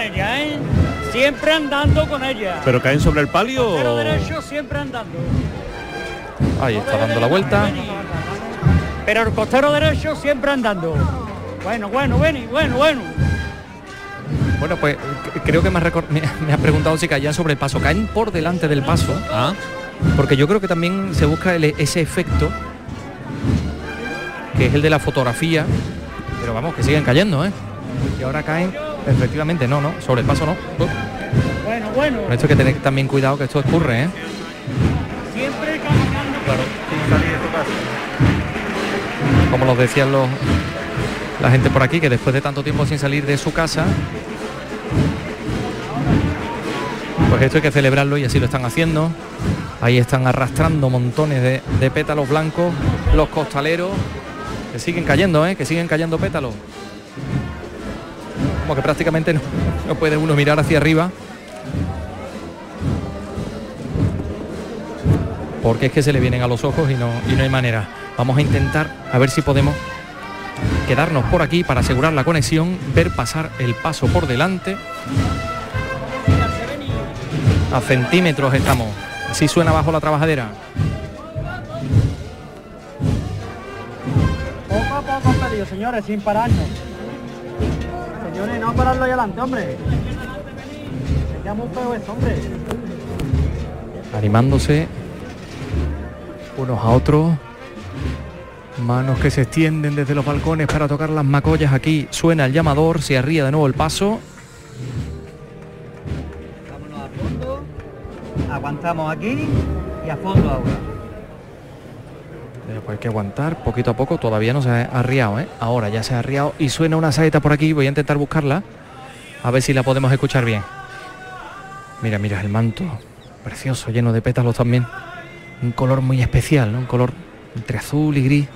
ella, ¿eh? Siempre andando con ella. ¿Pero caen sobre el palio? Pero derecho siempre andando. Ahí está dando la vuelta. Pero el costero derecho siempre andando. Bueno. Bueno, pues creo que me has preguntado si caían sobre el paso. Caen por delante del paso. Ah. Porque yo creo que también se busca ese efecto, que es el de la fotografía. Pero vamos, que siguen cayendo, ¿eh? Y ahora caen, efectivamente, no, sobre el paso no. Bueno. Con esto hay que tener también cuidado, que esto escurre, ¿eh? Siempre caminando. Claro. Como los decían la gente por aquí, que después de tanto tiempo sin salir de su casa, pues esto hay que celebrarlo y así lo están haciendo. Ahí están arrastrando montones de pétalos blancos los costaleros, que siguen cayendo, ¿eh? Que siguen cayendo pétalos. Como que prácticamente no puede uno mirar hacia arriba, porque es que se le vienen a los ojos y no hay manera. Vamos a intentar a ver si podemos quedarnos por aquí para asegurar la conexión, ver pasar el paso por delante. A centímetros estamos. Así suena bajo la trabajadera. Poco a poco han perdido, señores, sin pararnos. Señores, no pararlo ahí adelante, hombre. Se llama un peo esto, hombre. Animándose unos a otros. Manos que se extienden desde los balcones para tocar las macollas. Aquí suena el llamador, se arría de nuevo el paso. Vámonos a fondo. Aguantamos aquí y a fondo ahora. Pero pues hay que aguantar poquito a poco. Todavía no se ha arriado, ¿eh? Ahora ya se ha arriado y suena una saeta por aquí. Voy a intentar buscarla, a ver si la podemos escuchar bien. Mira el manto. Precioso, lleno de pétalos también. Un color muy especial, ¿no? Un color entre azul y gris.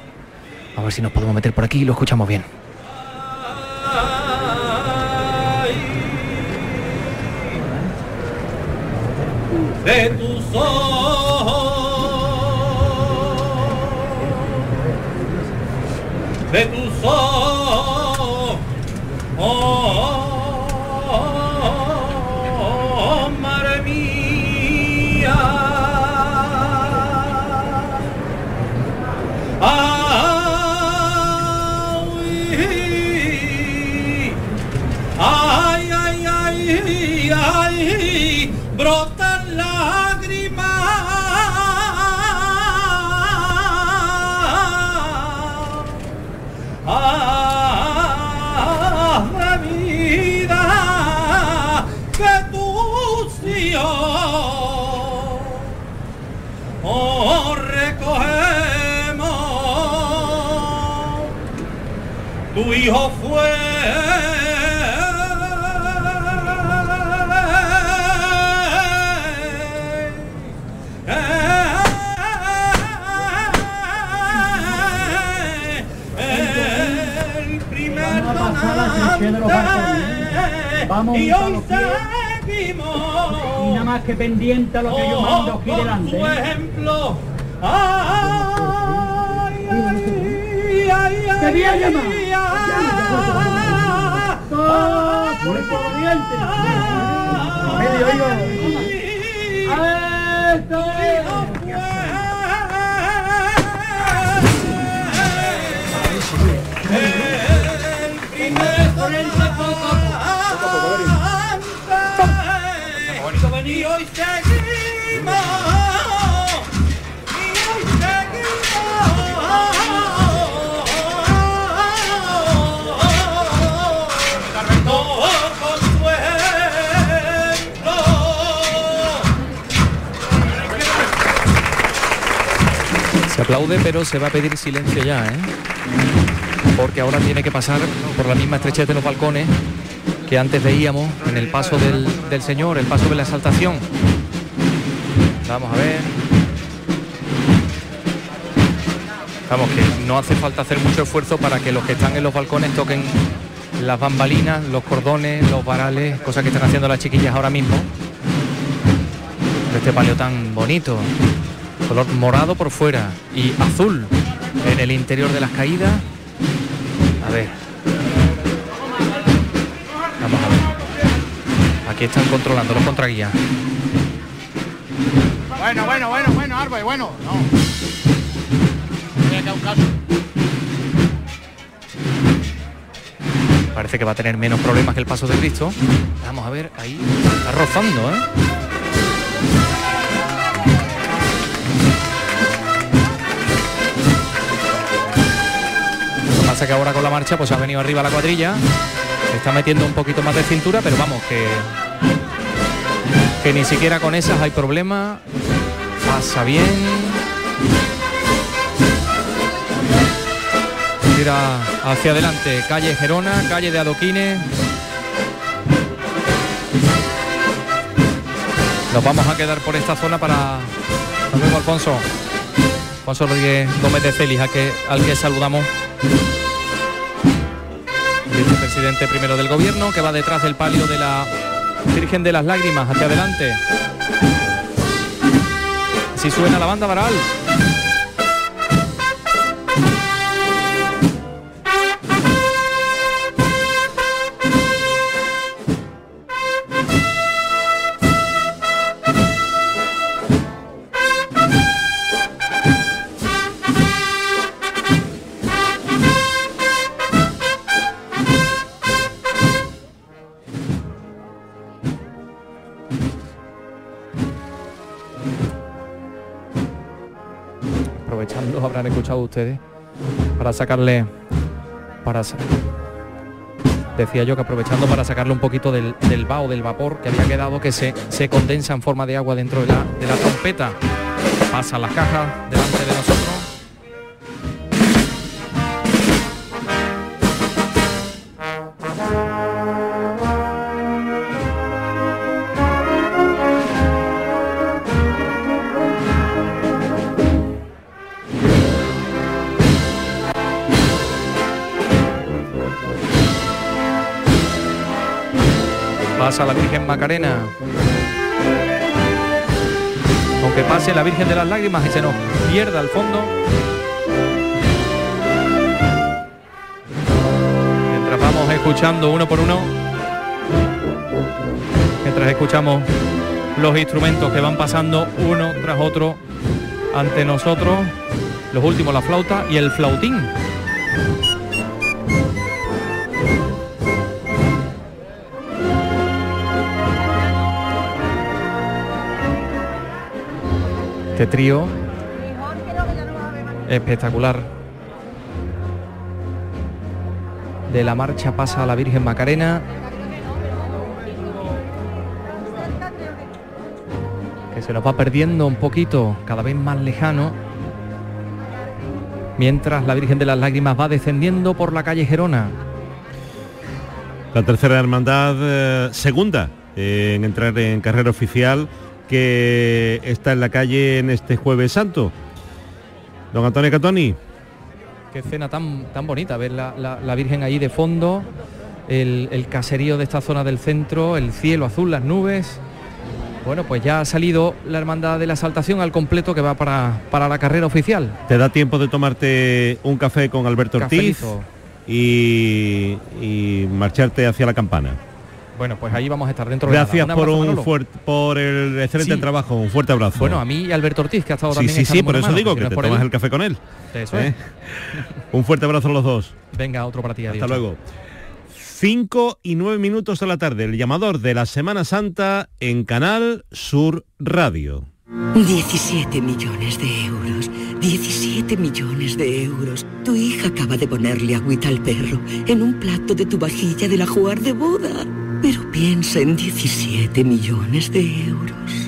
A ver si nos podemos meter por aquí y lo escuchamos bien. De tus ojos, de tus ojos, oh, madre mía. Ay, brotan lágrimas. La vida que tú sí recogemos. Tu hijo fue vamos y hoy seguimos y nada más que pendiente a lo que yo mando aquí delante. Por ejemplo, se viene a llamar. Por el corriente. Medio oído. A esto es. Y hoy seguimos, todo con su ejemplo. Se aplaude, pero se va a pedir silencio ya, ¿eh? Porque ahora tiene que pasar por la misma estrechez de los balcones que antes veíamos en el paso del Señor, el paso de la Exaltación. Vamos a ver. Vamos, que no hace falta hacer mucho esfuerzo para que los que están en los balcones toquen las bambalinas, los cordones, los varales, cosas que están haciendo las chiquillas ahora mismo. Este palio tan bonito, color morado por fuera y azul en el interior de las caídas. A ver. Aquí están controlando los contraguías. Bueno, Arbay, bueno. No. Voy a un caso. Parece que va a tener menos problemas que el paso de Cristo. Vamos a ver, ahí está rozando, ¿eh? Lo que pasa es que ahora con la marcha pues ha venido arriba la cuadrilla. Se está metiendo un poquito más de cintura, pero vamos, que ni siquiera con esas hay problema. Pasa bien. Tira hacia adelante. Calle Gerona, calle de adoquines. Nos vamos a quedar por esta zona para... Nos vemos, Alfonso. Alfonso Rodríguez Gómez de Celis, al que saludamos. Vicepresidente primero del gobierno, que va detrás del palio de la Virgen de las Lágrimas, hacia adelante. Así suena la banda Varal. Aprovechando, habrán escuchado ustedes, decía yo que aprovechando para sacarle un poquito del vaho, del vapor que había quedado, que se condensa en forma de agua dentro de la trompeta. Pasan las cajas delante de nosotros. Pasa la Virgen Macarena. Aunque pase la Virgen de las Lágrimas y se nos pierda al fondo. Mientras vamos escuchando uno por uno. Mientras escuchamos los instrumentos que van pasando uno tras otro ante nosotros. Los últimos, la flauta y el flautín. Este trío espectacular de la marcha pasa a la Virgen Macarena, que se nos va perdiendo un poquito, cada vez más lejano, mientras la Virgen de las Lágrimas va descendiendo por la calle Gerona. La tercera hermandad, segunda en entrar en carrera oficial, que está en la calle en este Jueves Santo. Don Antonio Catoni. Qué escena tan bonita, ver la Virgen ahí de fondo, el caserío de esta zona del centro, el cielo azul, las nubes. Bueno, pues ya ha salido la hermandad de la Exaltación al completo, que va para la carrera oficial. ¿Te da tiempo de tomarte un café con Alberto Ortiz y marcharte hacia la campana? Bueno, pues ahí vamos a estar dentro de nada. Gracias por el excelente trabajo, un fuerte abrazo. Bueno, a mí y Alberto Ortiz, que ha estado también... Sí, por eso digo, que te tomas el café con él. Eso es. Un fuerte abrazo a los dos. Venga, otro para ti. Hasta luego. 5:09 de la tarde, el llamador de la Semana Santa en Canal Sur Radio. 17 millones de euros, 17 millones de euros. Tu hija acaba de ponerle agüita al perro en un plato de tu vajilla del ajuar de boda. Pero piensa en 17 millones de euros.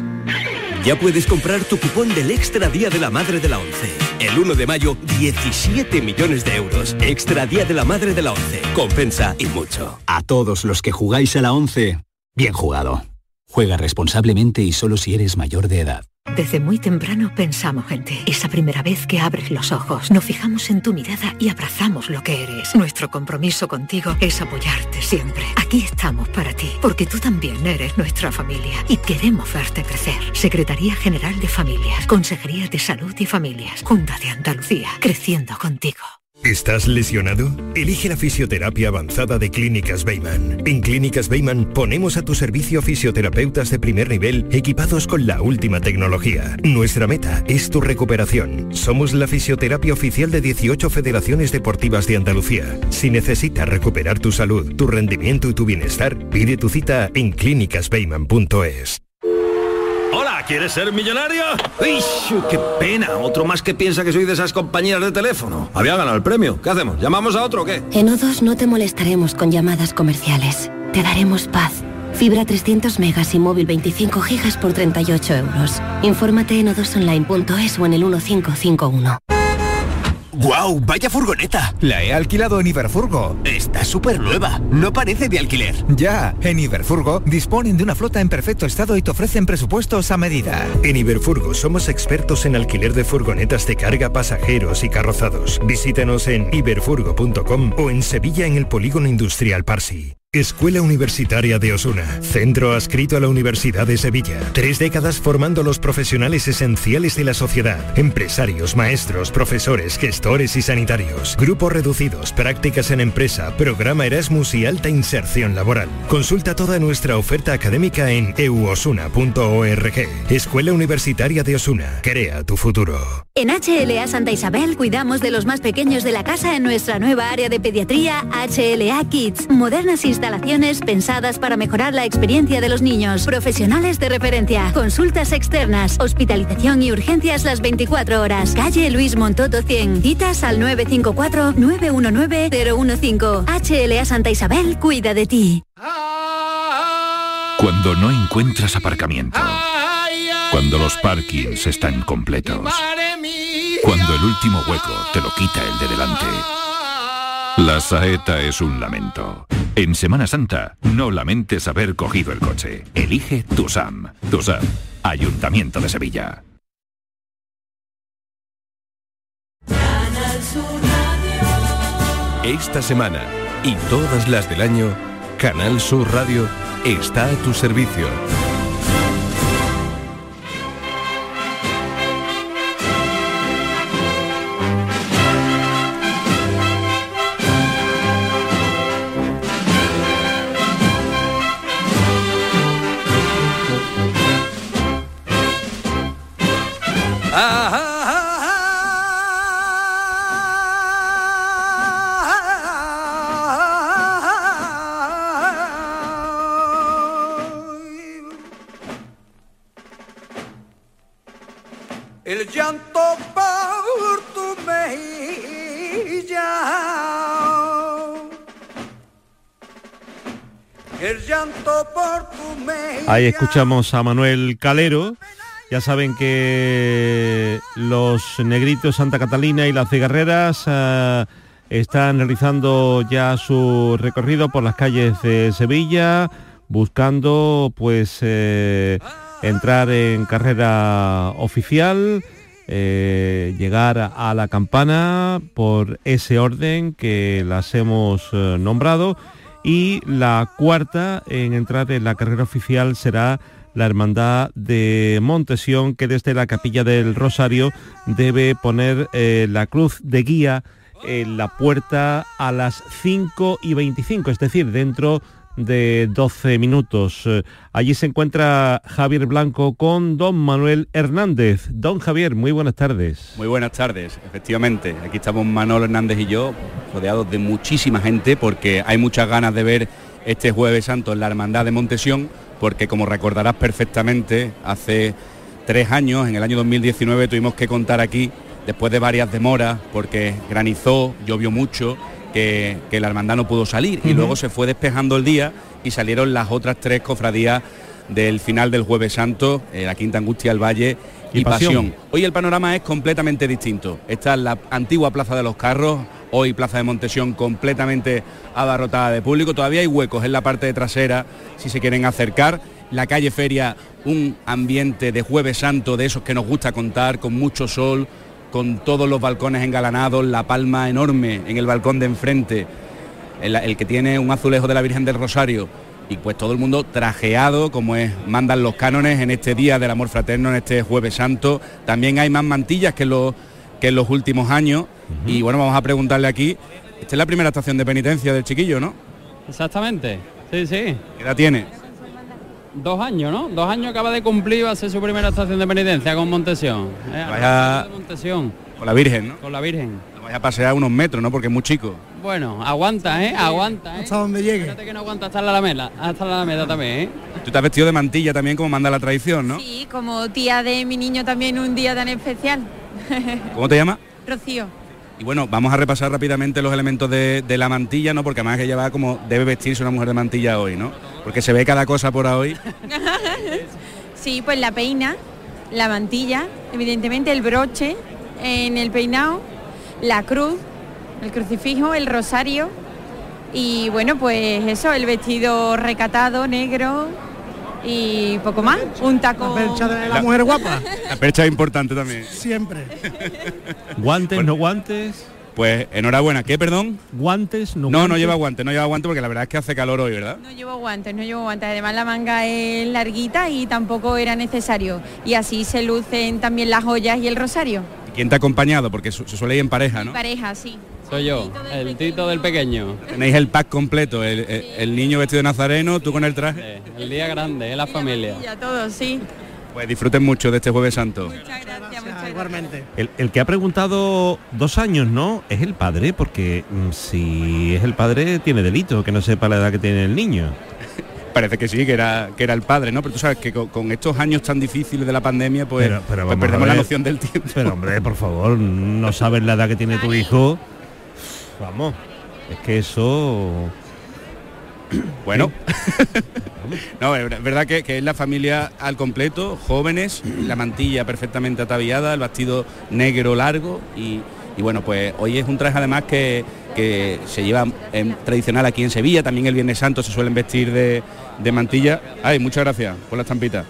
Ya puedes comprar tu cupón del Extra Día de la Madre de la Once. El 1 de mayo, 17 millones de euros. Extra Día de la Madre de la Once. Compensa y mucho. A todos los que jugáis a la Once, bien jugado. Juega responsablemente y solo si eres mayor de edad. Desde muy temprano pensamos en ti. Esa primera vez que abres los ojos, nos fijamos en tu mirada y abrazamos lo que eres. Nuestro compromiso contigo es apoyarte siempre. Aquí estamos para ti, porque tú también eres nuestra familia y queremos verte crecer. Secretaría General de Familias, Consejería de Salud y Familias, Junta de Andalucía, creciendo contigo. ¿Estás lesionado? Elige la fisioterapia avanzada de Clínicas Bayman. En Clínicas Bayman ponemos a tu servicio fisioterapeutas de primer nivel equipados con la última tecnología. Nuestra meta es tu recuperación. Somos la fisioterapia oficial de 18 federaciones deportivas de Andalucía. Si necesitas recuperar tu salud, tu rendimiento y tu bienestar, pide tu cita en clínicasbayman.es. Hola, ¿quieres ser millonario? ¡Uy, qué pena! Otro más que piensa que soy de esas compañías de teléfono. Había ganado el premio. ¿Qué hacemos? ¿Llamamos a otro o qué? En O2 no te molestaremos con llamadas comerciales. Te daremos paz. Fibra 300 megas y móvil 25 gigas por 38 euros. Infórmate en o2online.es o en el 1551. ¡Guau! Wow, ¡vaya furgoneta! La he alquilado en Iberfurgo. Está súper nueva, no parece de alquiler. Ya, en Iberfurgo disponen de una flota en perfecto estado y te ofrecen presupuestos a medida. En Iberfurgo somos expertos en alquiler de furgonetas de carga, pasajeros y carrozados. Visítanos en iberfurgo.com o en Sevilla en el Polígono Industrial Parsi. Escuela Universitaria de Osuna, centro adscrito a la Universidad de Sevilla. 3 décadas formando los profesionales esenciales de la sociedad. Empresarios, maestros, profesores, gestores y sanitarios. Grupos reducidos, prácticas en empresa, programa Erasmus y alta inserción laboral. Consulta toda nuestra oferta académica en euosuna.org. Escuela Universitaria de Osuna, crea tu futuro. En HLA Santa Isabel cuidamos de los más pequeños de la casa en nuestra nueva área de pediatría HLA Kids. Modernas instalaciones pensadas para mejorar la experiencia de los niños, profesionales de referencia, consultas externas, hospitalización y urgencias las 24 horas. Calle Luis Montoto 100, citas al 954-919-015. HLA Santa Isabel cuida de ti. Cuando no encuentras aparcamiento, cuando los parkings están completos, cuando el último hueco te lo quita el de delante, la saeta es un lamento. En Semana Santa, no lamentes haber cogido el coche. Elige tu SAM. Tu SAM, Ayuntamiento de Sevilla. Esta semana y todas las del año, Canal Sur Radio está a tu servicio. El llanto por tu mejilla, el llanto por tu mejilla. Ahí escuchamos a Manuel Calero. Ya saben que los Negritos Santa Catalina y las Cigarreras están realizando ya su recorrido por las calles de Sevilla, buscando pues entrar en carrera oficial, llegar a la campana por ese orden que las hemos nombrado, y la cuarta en entrar en la carrera oficial será la Hermandad de Montesión, que desde la Capilla del Rosario debe poner la cruz de guía en la puerta a las 5:25, es decir, dentro de 12 minutos. Allí se encuentra Javier Blanco con don Manuel Hernández. Don Javier, muy buenas tardes. Muy buenas tardes, efectivamente. Aquí estamos Manolo Hernández y yo, rodeados de muchísima gente, porque hay muchas ganas de ver este Jueves Santo en la Hermandad de Montesión, porque como recordarás perfectamente, hace 3 años, en el año 2019, tuvimos que contar aquí, después de varias demoras, porque granizó, llovió mucho, que la hermandad no pudo salir. Y luego se fue despejando el día y salieron las otras 3 cofradías del final del Jueves Santo, la Quinta Angustia, el Valle y Pasión. Hoy el panorama es completamente distinto. Está la antigua Plaza de los Carros, hoy Plaza de Montesión completamente abarrotada de público. Todavía hay huecos en la parte de trasera si se quieren acercar. La calle Feria, un ambiente de Jueves Santo de esos que nos gusta contar, con mucho sol, con todos los balcones engalanados, la palma enorme en el balcón de enfrente, el que tiene un azulejo de la Virgen del Rosario, y pues todo el mundo trajeado, como es, mandan los cánones en este día del amor fraterno, en este Jueves Santo. También hay más mantillas que en los últimos años. Y bueno, vamos a preguntarle aquí. Esta es la primera estación de penitencia del chiquillo, ¿no? Exactamente, sí, sí. ¿Qué edad tiene? 2 años, ¿no? 2 años acaba de cumplir, va a ser su primera estación de penitencia con Montesión. Vaya... Montesión. Con la Virgen, ¿no? Con la Virgen. La vaya a pasear unos metros, ¿no? Porque es muy chico. Bueno, aguanta, ¿eh? Aguanta, ¿eh? Hasta donde llegue. Fíjate que no aguanta hasta la Alameda, también, ¿eh? Tú te has vestido de mantilla también, como manda la tradición, ¿no? Sí, como tía de mi niño también, un día tan especial. ¿Cómo te llamas? Rocío. Y bueno, vamos a repasar rápidamente los elementos de la mantilla, ¿no? Porque además ella va como debe vestirse una mujer de mantilla hoy, ¿no? Porque se ve cada cosa por hoy. Sí, pues la peina, la mantilla, evidentemente el broche en el peinado, la cruz, el crucifijo, el rosario y bueno, pues eso, el vestido recatado, negro y poco más, un taco. La percha de la mujer guapa. La percha es importante también. Siempre. Guantes, bueno, no guantes. Pues enhorabuena, ¿qué, perdón? Guantes, no. No, guantes. no lleva guantes porque la verdad es que hace calor hoy, ¿verdad? No llevo guantes, además la manga es larguita y tampoco era necesario. Y así se lucen también las joyas y el rosario. ¿Y quién te ha acompañado? Porque se suele ir en pareja, ¿no? En pareja, sí. Soy yo, el Tito del pequeño. Tenéis el pack completo, el niño vestido de nazareno, tú con el traje. Sí, el día grande, la familia. Ya todos, sí. Pues disfruten mucho de este Jueves Santo. Muchas gracias. Igualmente. El que ha preguntado 2 años, ¿no? Es el padre, porque si es el padre tiene delito, que no sepa la edad que tiene el niño. Parece que sí, que era el padre, ¿no? Pero tú sabes que con estos años tan difíciles de la pandemia, pues, pero perdemos la noción del tiempo. Pero hombre, por favor, no sabes la edad que tiene tu hijo. Vamos, es que eso... Bueno, no, es verdad que es la familia al completo, jóvenes, la mantilla perfectamente ataviada, el vestido negro largo y bueno, pues hoy es un traje además que se lleva tradicional aquí en Sevilla, también el Viernes Santo se suelen vestir de mantilla. Ay, muchas gracias por las estampitas.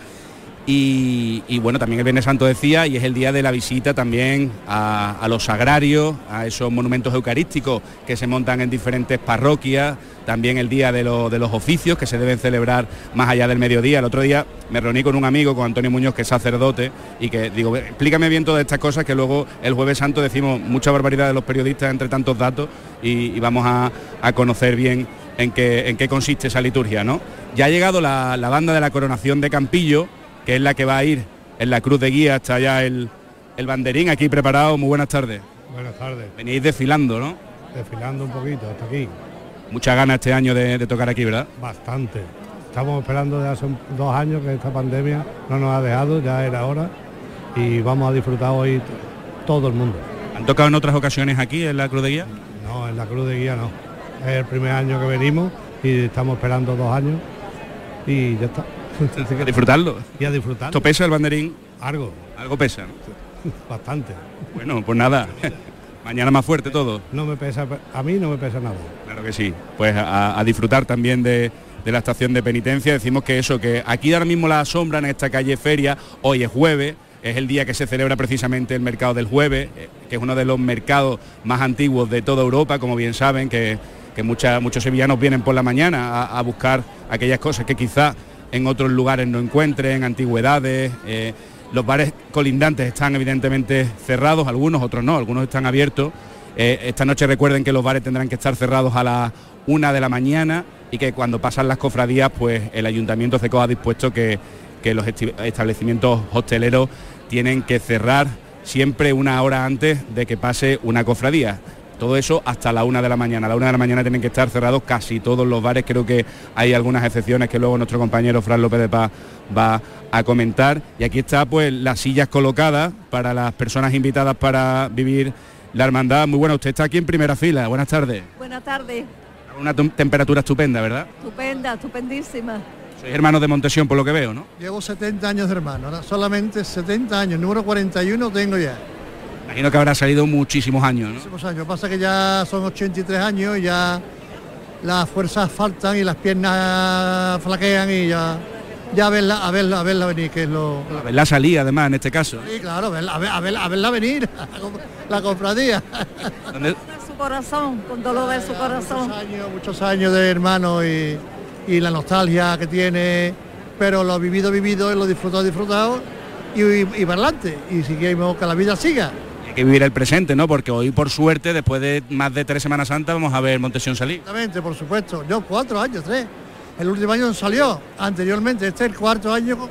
Y bueno, también el Viernes Santo decía, y es el día de la visita también a los sagrarios, a esos monumentos eucarísticos que se montan en diferentes parroquias, también el día de los oficios que se deben celebrar más allá del mediodía. El otro día me reuní con un amigo, con Antonio Muñoz, que es sacerdote, y que digo, explícame bien todas estas cosas, que luego el Jueves Santo decimos mucha barbaridad de los periodistas entre tantos datos y vamos a conocer bien en qué consiste esa liturgia, ¿no? Ya ha llegado la banda de la Coronación de Campillo, que es la que va a ir en la cruz de guía hasta allá el banderín, aquí preparado. Muy buenas tardes. Buenas tardes. Venís desfilando, ¿no? Desfilando un poquito hasta aquí. Muchas ganas este año de tocar aquí, ¿verdad? Bastante. Estamos esperando desde hace 2 años, que esta pandemia no nos ha dejado, ya era hora, y vamos a disfrutar hoy todo el mundo. ¿Han tocado en otras ocasiones aquí en la cruz de guía? No, en la cruz de guía no. Es el primer año que venimos y estamos esperando 2 años y ya está. A disfrutarlo. Y a disfrutar. ¿Esto pesa el banderín? Algo. Algo pesa, ¿no? Bastante. Bueno, pues nada. Mañana más fuerte todo. No me pesa, a mí no me pesa nada. Claro que sí. Pues a disfrutar también de la estación de penitencia. Decimos que eso, que aquí ahora mismo la asombran en esta calle Feria. Hoy es jueves, es el día que se celebra precisamente el mercado del jueves, que es uno de los mercados más antiguos de toda Europa, como bien saben, que muchos sevillanos vienen por la mañana a buscar aquellas cosas que quizá en otros lugares no encuentren, antigüedades. Los bares colindantes están evidentemente cerrados, algunos, otros no, algunos están abiertos. Esta noche recuerden que los bares tendrán que estar cerrados a las 1:00 de la mañana y que cuando pasan las cofradías, pues el Ayuntamiento CECO ha dispuesto que los establecimientos hosteleros tienen que cerrar siempre 1 hora antes de que pase una cofradía. Todo eso hasta la 1:00 de la mañana. A la 1:00 de la mañana tienen que estar cerrados casi todos los bares. Creo que hay algunas excepciones que luego nuestro compañero Fran López de Paz va a comentar. Y aquí está pues las sillas colocadas para las personas invitadas para vivir la hermandad. Muy buena, usted está aquí en primera fila. Buenas tardes. Buenas tardes. Una temperatura estupenda, ¿verdad? Estupenda, estupendísima. Sois hermanos de Montesión por lo que veo, ¿no? Llevo 70 años de hermano, ¿no? Solamente 70 años, número 41 tengo ya. Imagino que habrá salido muchísimos años, ¿no? Muchísimos años, pasa que ya son 83 años y ya las fuerzas faltan y las piernas flaquean y ya a verla venir, que es lo... A verla salir además en este caso. Sí, claro, a verla venir, la cofradía. ¿Dónde? Su corazón, con dolor de su corazón. Muchos años de hermano y la nostalgia que tiene, pero lo vivido, y lo disfrutado, y para adelante, y seguimos, que la vida siga. Hay que vivir el presente, ¿no? Porque hoy, por suerte, después de más de 3 Semanas Santas, vamos a ver Montesión salir. Exactamente, por supuesto. Yo 4 años, 3. El último año salió, anteriormente. Este es el 4.º año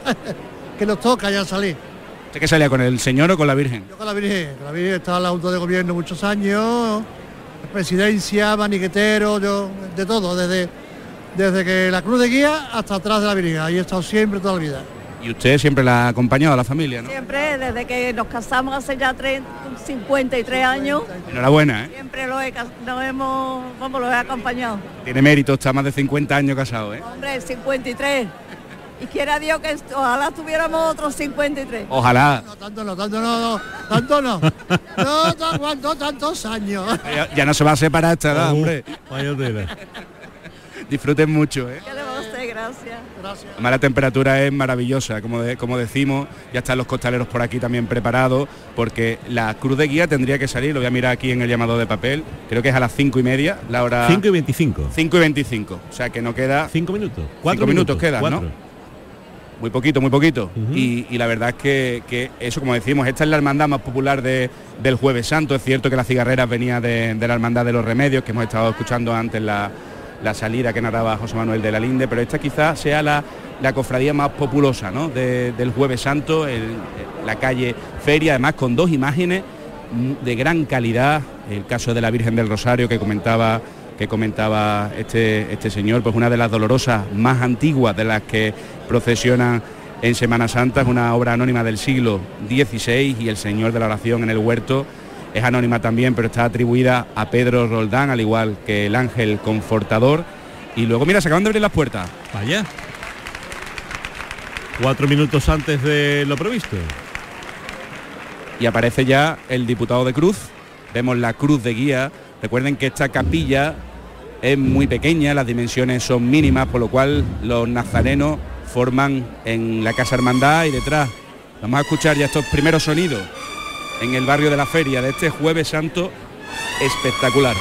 que nos toca ya salir. ¿Usted qué salía, con el señor o con la Virgen? Yo con la Virgen. Con la Virgen estaba en la Junta de Gobierno muchos años, presidencia, maniquetero, yo, de todo, desde que la cruz de guía hasta atrás de la Virgen. Ahí he estado siempre, toda la vida. Y usted siempre la ha acompañado a la familia, ¿no? Siempre, desde que nos casamos hace ya 53 años. Enhorabuena, ¿eh? Siempre lo he acompañado. Tiene mérito, está más de 50 años casado, ¿eh? Hombre, 53. Y quiera Dios que ojalá tuviéramos otros 53. Ojalá. No, tanto no. No te aguanto tantos años. Ya no se va a separar esta edad, hombre. Vaya tela. Disfruten mucho, ¿eh? Gracias. Además, la temperatura es maravillosa, como decimos. Ya están los costaleros por aquí también preparados, porque la cruz de guía tendría que salir, lo voy a mirar aquí en el llamado de papel, creo que es a las 5:30, la hora... 5:25. 5:25, o sea que no queda... 5 minutos. 4 minutos quedan, ¿no? Muy poquito, muy poquito. Y la verdad es que eso, como decimos, esta es la hermandad más popular del Jueves Santo. Es cierto que las cigarreras venía de la hermandad de los Remedios, que hemos estado escuchando antes la salida que narraba José Manuel de la Linde, pero esta quizás sea la cofradía más populosa, ¿no?, del Jueves Santo, la calle Feria, además con 2 imágenes de gran calidad. El caso de la Virgen del Rosario que comentaba este señor, pues una de las dolorosas más antiguas de las que procesionan en Semana Santa, es una obra anónima del siglo XVI, y el Señor de la Oración en el Huerto es anónima también, pero está atribuida a Pedro Roldán, al igual que el Ángel Confortador. Y luego, mira, se acaban de abrir las puertas. Vaya. 4 minutos antes de lo previsto. Y aparece ya el diputado de cruz. Vemos la cruz de guía. Recuerden que esta capilla es muy pequeña, las dimensiones son mínimas, por lo cual los nazarenos forman en la Casa Hermandad y detrás. Vamos a escuchar ya estos primeros sonidos en el barrio de la Feria de este Jueves Santo espectacular.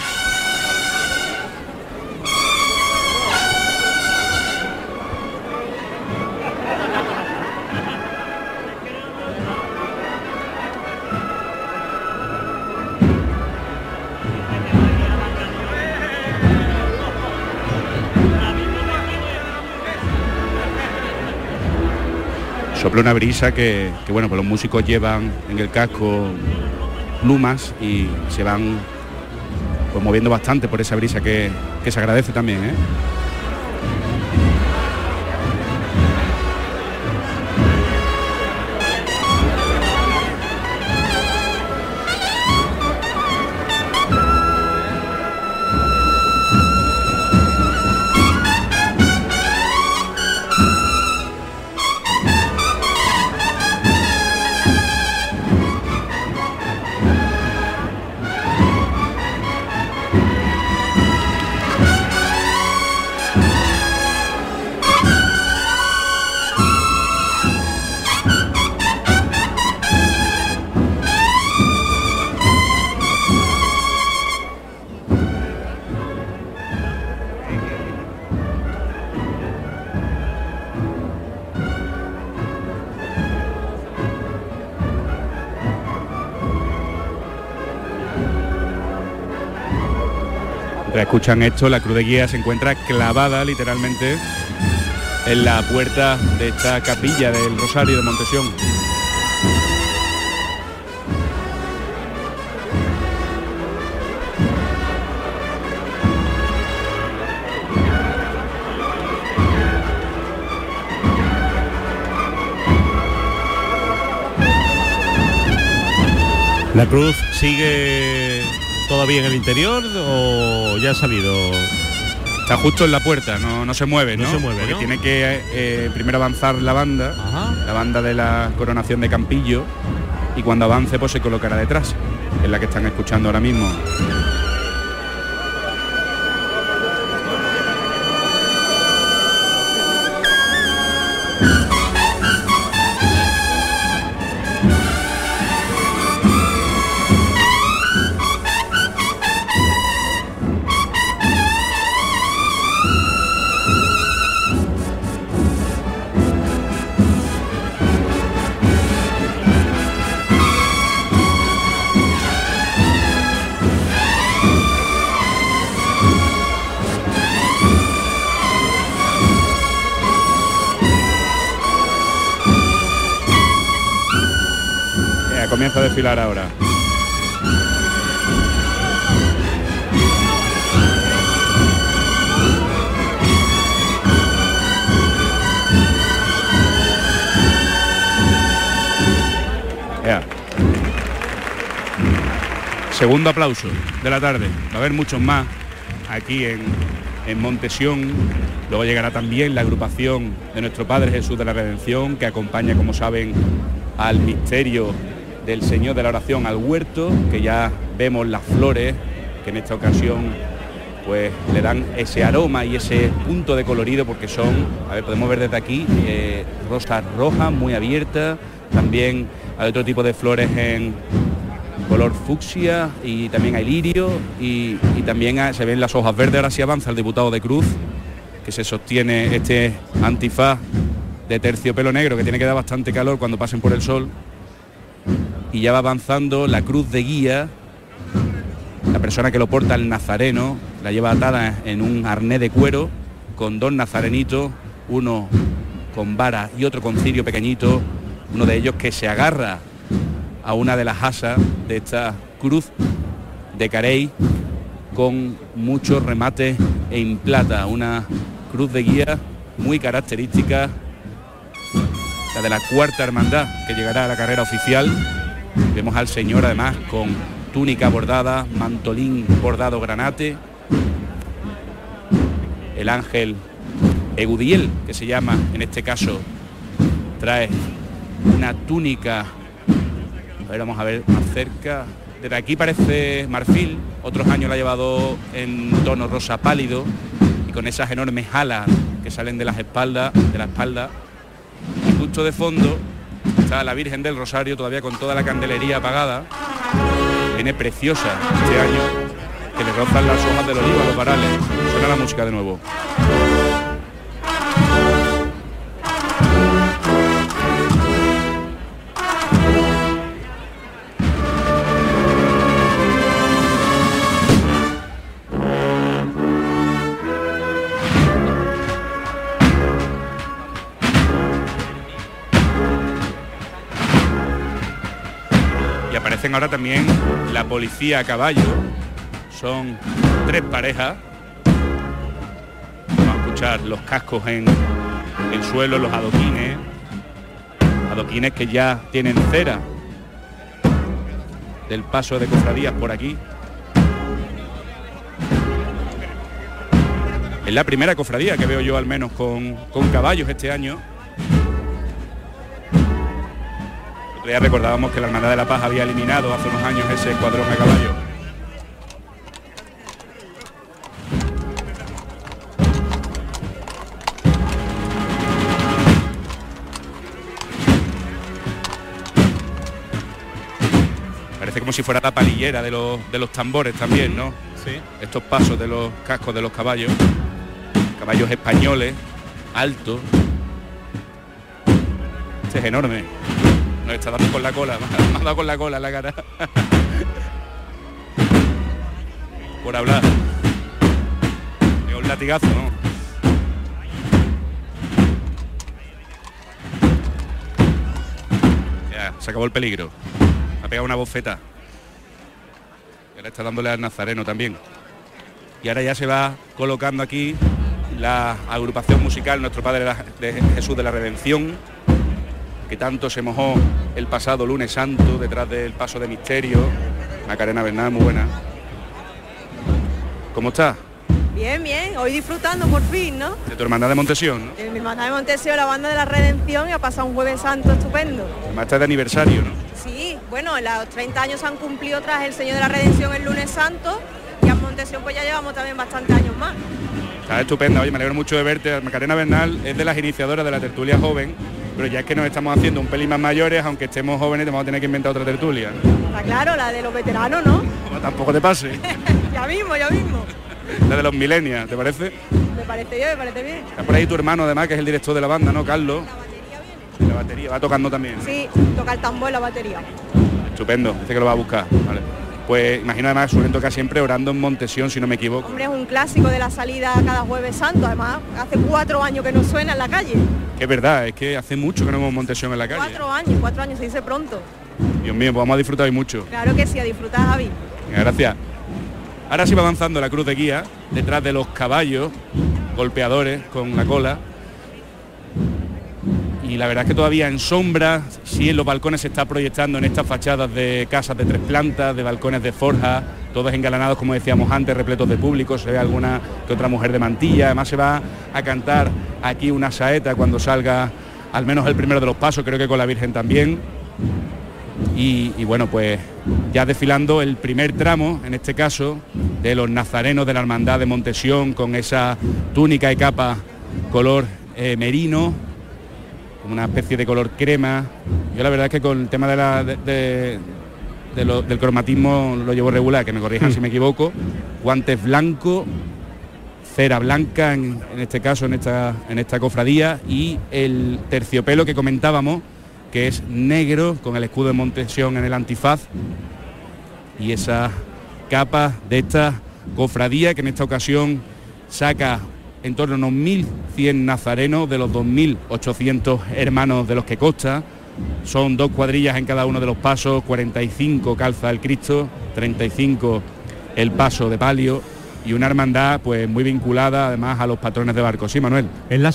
Sopla una brisa que bueno, pues los músicos llevan en el casco plumas y se van, pues, moviendo bastante por esa brisa que se agradece también, ¿eh? Escuchan esto, la cruz de guía se encuentra clavada literalmente en la puerta de esta capilla del Rosario de Montesión. La cruz sigue todavía en el interior o ya ha salido. Está justo en la puerta, no se mueve, ¿no? No se mueve, porque ¿no? Tiene que primero avanzar la banda. Ajá. La banda de la coronación de Campillo, y cuando avance, pues se colocará detrás, que es la que están escuchando ahora mismo. comienza a desfilar ahora. Yeah. Segundo aplauso de la tarde. Va a haber muchos más aquí en Montesión. Luego llegará también la agrupación de nuestro Padre Jesús de la Redención, que acompaña, como saben, al misterio del Señor de la Oración al huerto, que ya vemos las flores, que en esta ocasión pues le dan ese aroma y ese punto de colorido, porque son, a ver, podemos ver desde aquí, rosas rojas muy abiertas, también hay otro tipo de flores en color fucsia y también hay lirio y también se ven las hojas verdes. Ahora sí avanza el diputado de Cruz, que se sostiene este antifaz de terciopelo negro, que tiene que dar bastante calor cuando pasen por el sol, y ya va avanzando la cruz de guía. La persona que lo porta, el nazareno, la lleva atada en un arnés de cuero con dos nazarenitos, uno con vara y otro con cirio pequeñito, uno de ellos que se agarra a una de las asas de esta cruz de Carey con muchos remates en plata. Una cruz de guía muy característica, la de la Cuarta Hermandad, que llegará a la carrera oficial. Vemos al señor además con túnica bordada, mantolín bordado granate, el ángel Egudiel, que se llama en este caso, trae una túnica, a ver, vamos a ver más cerca, desde aquí parece marfil, otros años la ha llevado en tono rosa pálido, y con esas enormes alas que salen de las espaldas, de la espalda. Y justo de fondo está la Virgen del Rosario, todavía con toda la candelería apagada, viene preciosa este año, que le rozan las hojas del olivo a los varales. Suena la música de nuevo. Ahora también la policía a caballo, son tres parejas. Vamos a escuchar los cascos en el suelo, los adoquines que ya tienen cera del paso de cofradías por aquí. Es la primera cofradía que veo yo al menos con caballos este año. Ya recordábamos que la Hermandad de la Paz había eliminado hace unos años ese escuadrón a caballo. Parece como si fuera la palillera de los tambores también, ¿no? Sí. Estos pasos de los cascos de los caballos. Caballos españoles, altos. Este es enorme. No, está dando con la cola, me ha dado con la cola en la cara. Por hablar. Es un latigazo, ¿no? Ya, se acabó el peligro. Me ha pegado una bofeta. Ahora está dándole al nazareno también. Y ahora ya se va colocando aquí la agrupación musical Nuestro Padre de Jesús de la Redención, que tanto se mojó el pasado lunes santo detrás del paso de misterio. Macarena Bernal, muy buena. ¿Cómo estás? Bien, bien, hoy disfrutando por fin, ¿no? De tu hermandad de Montesión, ¿no? De mi hermandad de Montesión, la banda de la Redención, y ha pasado un jueves santo estupendo. Además está de aniversario, ¿no? Sí, bueno, los 30 años se han cumplido tras el Señor de la Redención el lunes santo, y a Montesión pues ya llevamos también bastantes años más. Está estupenda, oye, me alegro mucho de verte. Macarena Bernal es de las iniciadoras de la tertulia joven, pero ya es que nos estamos haciendo un pelín más mayores, aunque estemos jóvenes, te vamos a tener que inventar otra tertulia. Está claro, la de los veteranos, ¿no? Bueno, tampoco te pase. Ya mismo, ya mismo. La de los millennials, ¿te parece? Me parece bien, me parece bien. Está por ahí tu hermano, además, que es el director de la banda, ¿no, Carlos? La batería viene. La batería, va tocando también. Sí, toca el tambor, la batería. Estupendo, dice que lo va a buscar, vale. Pues imagino además suelen tocar siempre Orando en Montesión, si no me equivoco. Hombre, es un clásico de la salida cada jueves santo, además hace 4 años que no suena en la calle. Es verdad, es que hace mucho que no vemos Montesión en la calle. 4 años, 4 años, se dice pronto. Dios mío, pues vamos a disfrutar hoy mucho. Claro que sí, a disfrutar, Javi. Gracias. Ahora sí va avanzando la cruz de guía, detrás de los caballos golpeadores con la cola. Y la verdad es que todavía en sombra, sí en los balcones se está proyectando en estas fachadas de casas de 3 plantas, de balcones de forja, todos engalanados, como decíamos antes, repletos de público, se ve alguna que otra mujer de mantilla, además se va a cantar aquí una saeta cuando salga al menos el primero de los pasos, creo que con la Virgen también. Y bueno, pues ya desfilando el primer tramo, en este caso, de los nazarenos de la Hermandad de Montesión, con esa túnica y capa color merino, una especie de color crema. Yo la verdad es que con el tema del cromatismo lo llevo regular, que me corrijan si me equivoco. Guantes blancos, cera blanca en este caso, en esta cofradía, y el terciopelo que comentábamos, que es negro, con el escudo de Montesión en el antifaz, y esas capas de esta cofradía, que en esta ocasión saca en torno a unos 1.100 nazarenos de los 2.800 hermanos de los que consta. Son 2 cuadrillas en cada uno de los pasos, 45 calza el Cristo, 35 el paso de palio, y una hermandad pues muy vinculada además a los patrones de barco. Sí, Manuel. Es la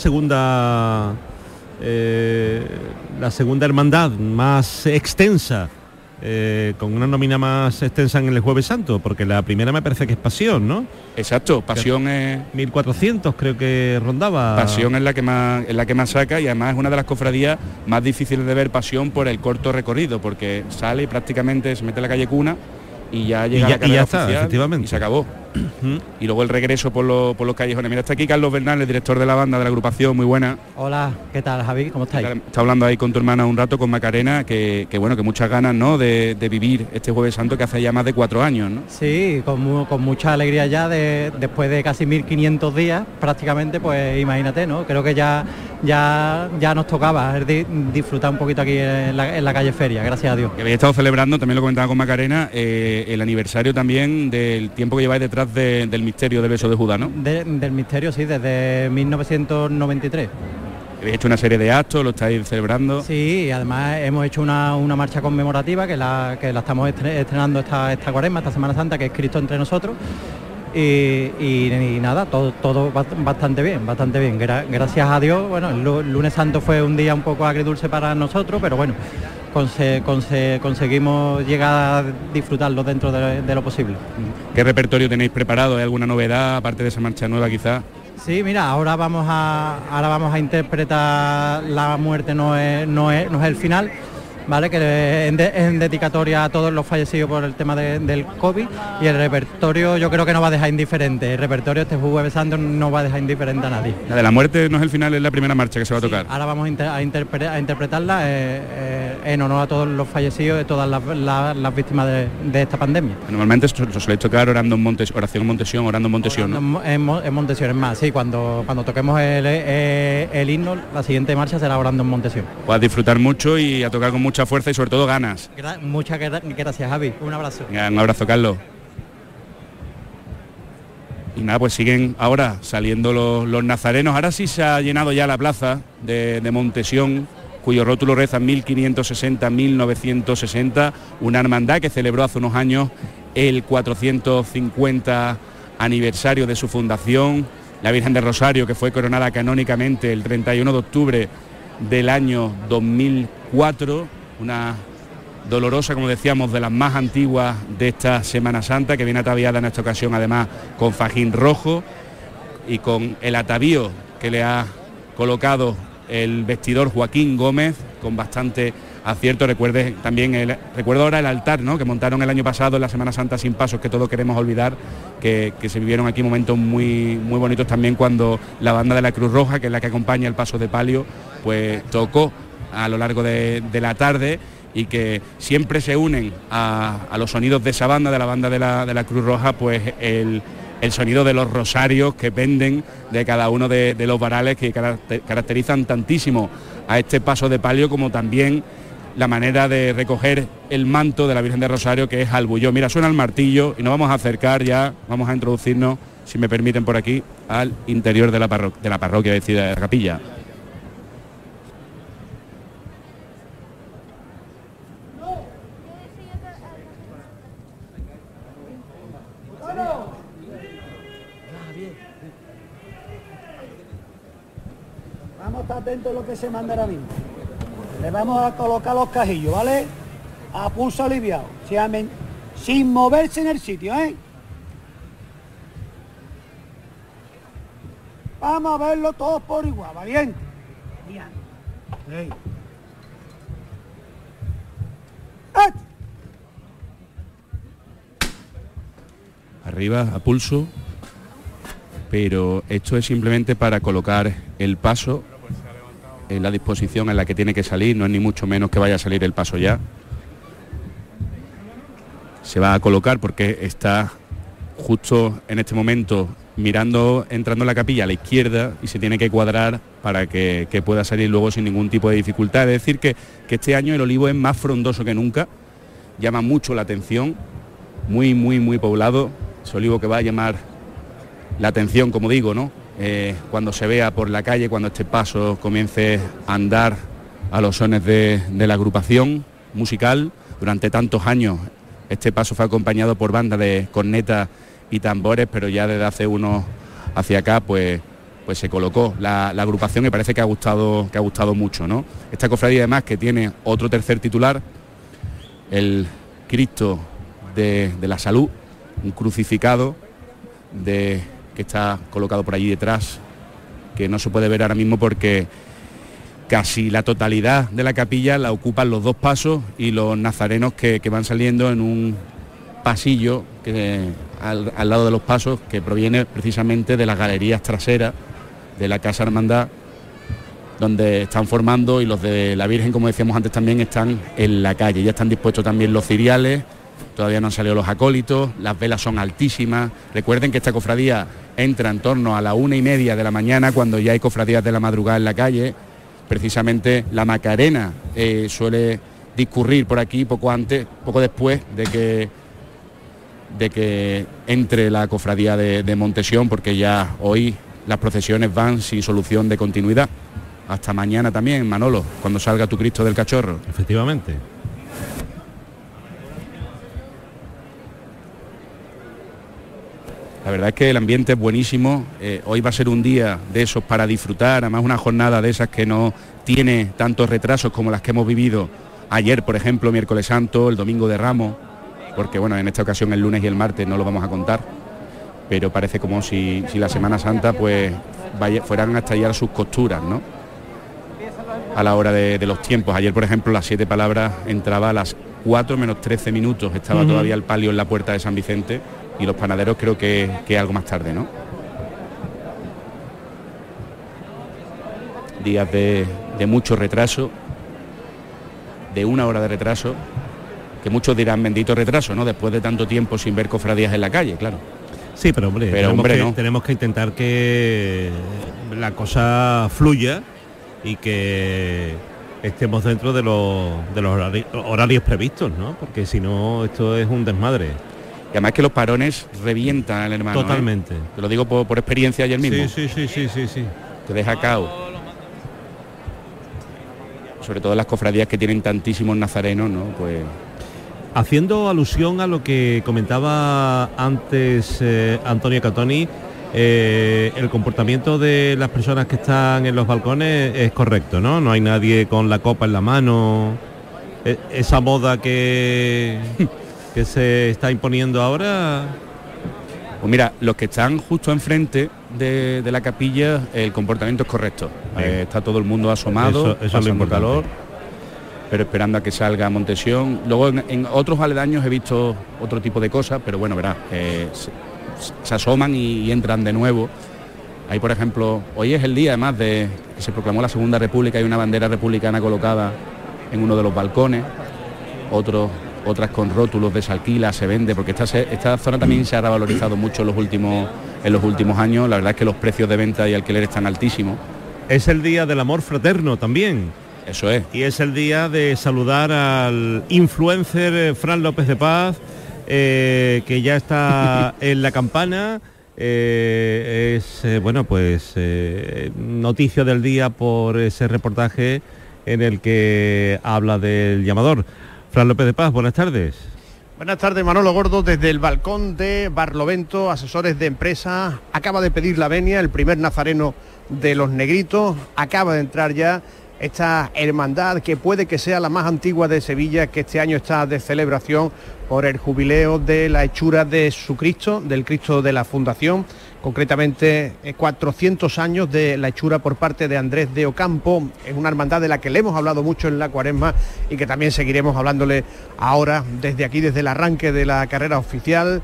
segunda hermandad más extensa, con una nómina más extensa en el Jueves Santo, porque la primera me parece que es Pasión, ¿no? Exacto, Pasión es 1.400 creo que rondaba. Pasión es la que más saca, y además es una de las cofradías más difíciles de ver, Pasión, por el corto recorrido, porque sale y prácticamente se mete a la calle Cuna y ya llega la carrera oficial, efectivamente, y se acabó. Y luego el regreso por los callejones. Mira, está aquí Carlos Bernal, el director de la banda de la agrupación. Muy buena. Hola, ¿qué tal, Javi? ¿Cómo estáis? Está hablando ahí con tu hermana un rato, con Macarena, que bueno, que muchas ganas, ¿no?, de vivir este Jueves Santo, que hace ya más de 4 años, ¿no? Sí, con mucha alegría ya, después de casi 1.500 días prácticamente, pues imagínate, ¿no? Creo que ya nos tocaba disfrutar un poquito aquí en la calle Feria, gracias a Dios. Que habéis estado celebrando, también lo comentaba con Macarena, el aniversario también del tiempo que lleváis detrás del misterio del beso de Judá, ¿no? Del misterio, sí, desde 1993. Habéis hecho una serie de actos, lo estáis celebrando. Sí, y además hemos hecho una marcha conmemorativa que la estamos estrenando esta cuaresma, esta Semana Santa, que es Cristo entre nosotros. Y nada, todo bastante bien. Gracias a Dios, bueno, el lunes santo fue un día un poco agridulce para nosotros, pero bueno, conseguimos llegar a disfrutarlo dentro de lo posible. ¿Qué repertorio tenéis preparado? ¿Hay alguna novedad aparte de esa marcha nueva quizás? Sí, mira, ahora vamos a interpretar La muerte no es el final, ¿vale? Que en dedicatoria a todos los fallecidos por el tema del COVID, y el repertorio yo creo que no va a dejar indiferente, el repertorio este Jueves Santo no va a dejar indiferente a nadie. La de La muerte no es el final, es la primera marcha que se va a tocar. Ahora vamos a interpretarla en honor a todos los fallecidos y todas las víctimas de esta pandemia. Normalmente se suele tocar Oración en Montesión, ¿no? En Montesión, es más, sí, cuando toquemos el himno, la siguiente marcha será Orando en Montesión. Vas a disfrutar mucho y a tocar con mucha fuerza y sobre todo ganas. Muchas gracias, Javi. Un abrazo. Venga, un abrazo, Carlos. Y nada, pues siguen ahora saliendo los nazarenos. Ahora sí se ha llenado ya la plaza de Montesión, cuyo rótulo reza 1560-1960, una hermandad que celebró hace unos años el 450 aniversario de su fundación. La Virgen del Rosario, que fue coronada canónicamente el 31 de octubre del año 2004, una dolorosa, como decíamos, de las más antiguas de esta Semana Santa, que viene ataviada en esta ocasión además con fajín rojo y con el atavío que le ha colocado el vestidor Joaquín Gómez, con bastante acierto. Recuerdo ahora el altar, ¿no?, que montaron el año pasado en la Semana Santa sin pasos, que todos queremos olvidar, que se vivieron aquí momentos muy, muy bonitos también, cuando la banda de la Cruz Roja, que es la que acompaña el paso de palio, pues tocó a lo largo de la tarde, y que siempre se unen a los sonidos de esa banda, de la banda de la Cruz Roja, pues el sonido de los rosarios que penden de cada uno de los varales, que caracterizan tantísimo a este paso de palio, como también la manera de recoger el manto de la Virgen de Rosario, que es al bullón. Mira, suena el martillo y nos vamos a acercar ya, vamos a introducirnos, si me permiten, por aquí, al interior de la parroquia, es decir, de la capilla. está atento a lo que se manda ahora mismo. Le vamos a colocar los cajillos, ¿vale? A pulso aliviado, sin moverse en el sitio, ¿eh? Vamos a verlo todos por igual, valiente. Bien. Sí. Arriba, a pulso. Pero esto es simplemente para colocar el paso en la disposición en la que tiene que salir. No es ni mucho menos que vaya a salir el paso ya. Se va a colocar porque está justo en este momento mirando, entrando en la capilla a la izquierda, y se tiene que cuadrar para que pueda salir luego sin ningún tipo de dificultad. Es decir, que este año el olivo es más frondoso que nunca, llama mucho la atención, muy poblado. Es olivo que va a llamar la atención, como digo, ¿no? Cuando se vea por la calle, cuando este paso comience a andar a los sones de la agrupación musical. Durante tantos años este paso fue acompañado por bandas de cornetas y tambores, pero ya desde hace unos hacia acá pues se colocó la agrupación, y parece que ha gustado mucho, ¿no? Esta cofradía, además, que tiene otro tercer titular, el Cristo de la Salud, un crucificado que está colocado por allí detrás, que no se puede ver ahora mismo porque casi la totalidad de la capilla la ocupan los dos pasos y los nazarenos que van saliendo en un pasillo que al lado de los pasos, que proviene precisamente de las galerías traseras de la Casa Hermandad, donde están formando, y los de la Virgen, como decíamos antes, también están en la calle. Ya están dispuestos también los ciriales. Todavía no han salido los acólitos, las velas son altísimas. Recuerden que esta cofradía entra en torno a la 1:30 de la mañana, cuando ya hay cofradías de la madrugada en la calle. Precisamente la Macarena suele discurrir por aquí poco después de que entre la cofradía de Montesión, porque ya hoy las procesiones van sin solución de continuidad. Hasta mañana también, Manolo, cuando salga tu Cristo del Cachorro. Efectivamente. La verdad es que el ambiente es buenísimo. Hoy va a ser un día de esos para disfrutar, además una jornada de esas que no tiene tantos retrasos como las que hemos vivido ayer, por ejemplo, miércoles santo, el domingo de Ramos, porque bueno, en esta ocasión el lunes y el martes no lo vamos a contar, pero parece como si la Semana Santa pues fueran a estallar sus costuras, ¿no? A la hora de los tiempos. Ayer, por ejemplo, las siete palabras entraba a las 4:13, estaba todavía el palio en la puerta de San Vicente, y los panaderos creo que algo más tarde, ¿no? Días de mucho retraso, de una hora de retraso, que muchos dirán bendito retraso, ¿no? Después de tanto tiempo sin ver cofradías en la calle, claro. Sí, pero hombre, tenemos que intentar que la cosa fluya y que estemos dentro de los horarios previstos, ¿no? Porque si no, esto es un desmadre. Y además que los parones revientan al hermano. Totalmente. Te lo digo por experiencia ayer mismo. Sí. Te deja caos. Sobre todo las cofradías que tienen tantísimos nazarenos, ¿no? Pues haciendo alusión a lo que comentaba antes Antonio Catoni, el comportamiento de las personas que están en los balcones es correcto, ¿no? No hay nadie con la copa en la mano. Esa moda que se está imponiendo ahora. Pues mira, los que están justo enfrente de la capilla, el comportamiento es correcto. Está todo el mundo asomado, eso es lo importante. Calor, pero esperando a que salga Montesión. Luego en otros aledaños he visto otro tipo de cosas, pero bueno, verás, se asoman y entran de nuevo. Ahí, por ejemplo, hoy es el día además de que se proclamó la Segunda República, hay una bandera republicana colocada en uno de los balcones, otras con rótulos de se alquila, se vende, porque esta zona también se ha revalorizado mucho en los últimos años. La verdad es que los precios de venta y alquiler están altísimos. Es el día del amor fraterno también. Eso es. Y es el día de saludar al influencer Fran López de Paz, que ya está en La Campana. Noticia del día por ese reportaje en el que habla del llamador. Fran López de Paz, buenas tardes. Buenas tardes, Manolo Gordo, desde el balcón de Barlovento. Asesores de empresa acaba de pedir la venia el primer nazareno de los negritos. Acaba de entrar ya esta hermandad, que puede que sea la más antigua de Sevilla, que este año está de celebración por el jubileo de la hechura de su Cristo, del Cristo de la Fundación, concretamente 400 años de la hechura por parte de Andrés de Ocampo. Es una hermandad de la que le hemos hablado mucho en la cuaresma y que también seguiremos hablándole ahora desde aquí, desde el arranque de la carrera oficial,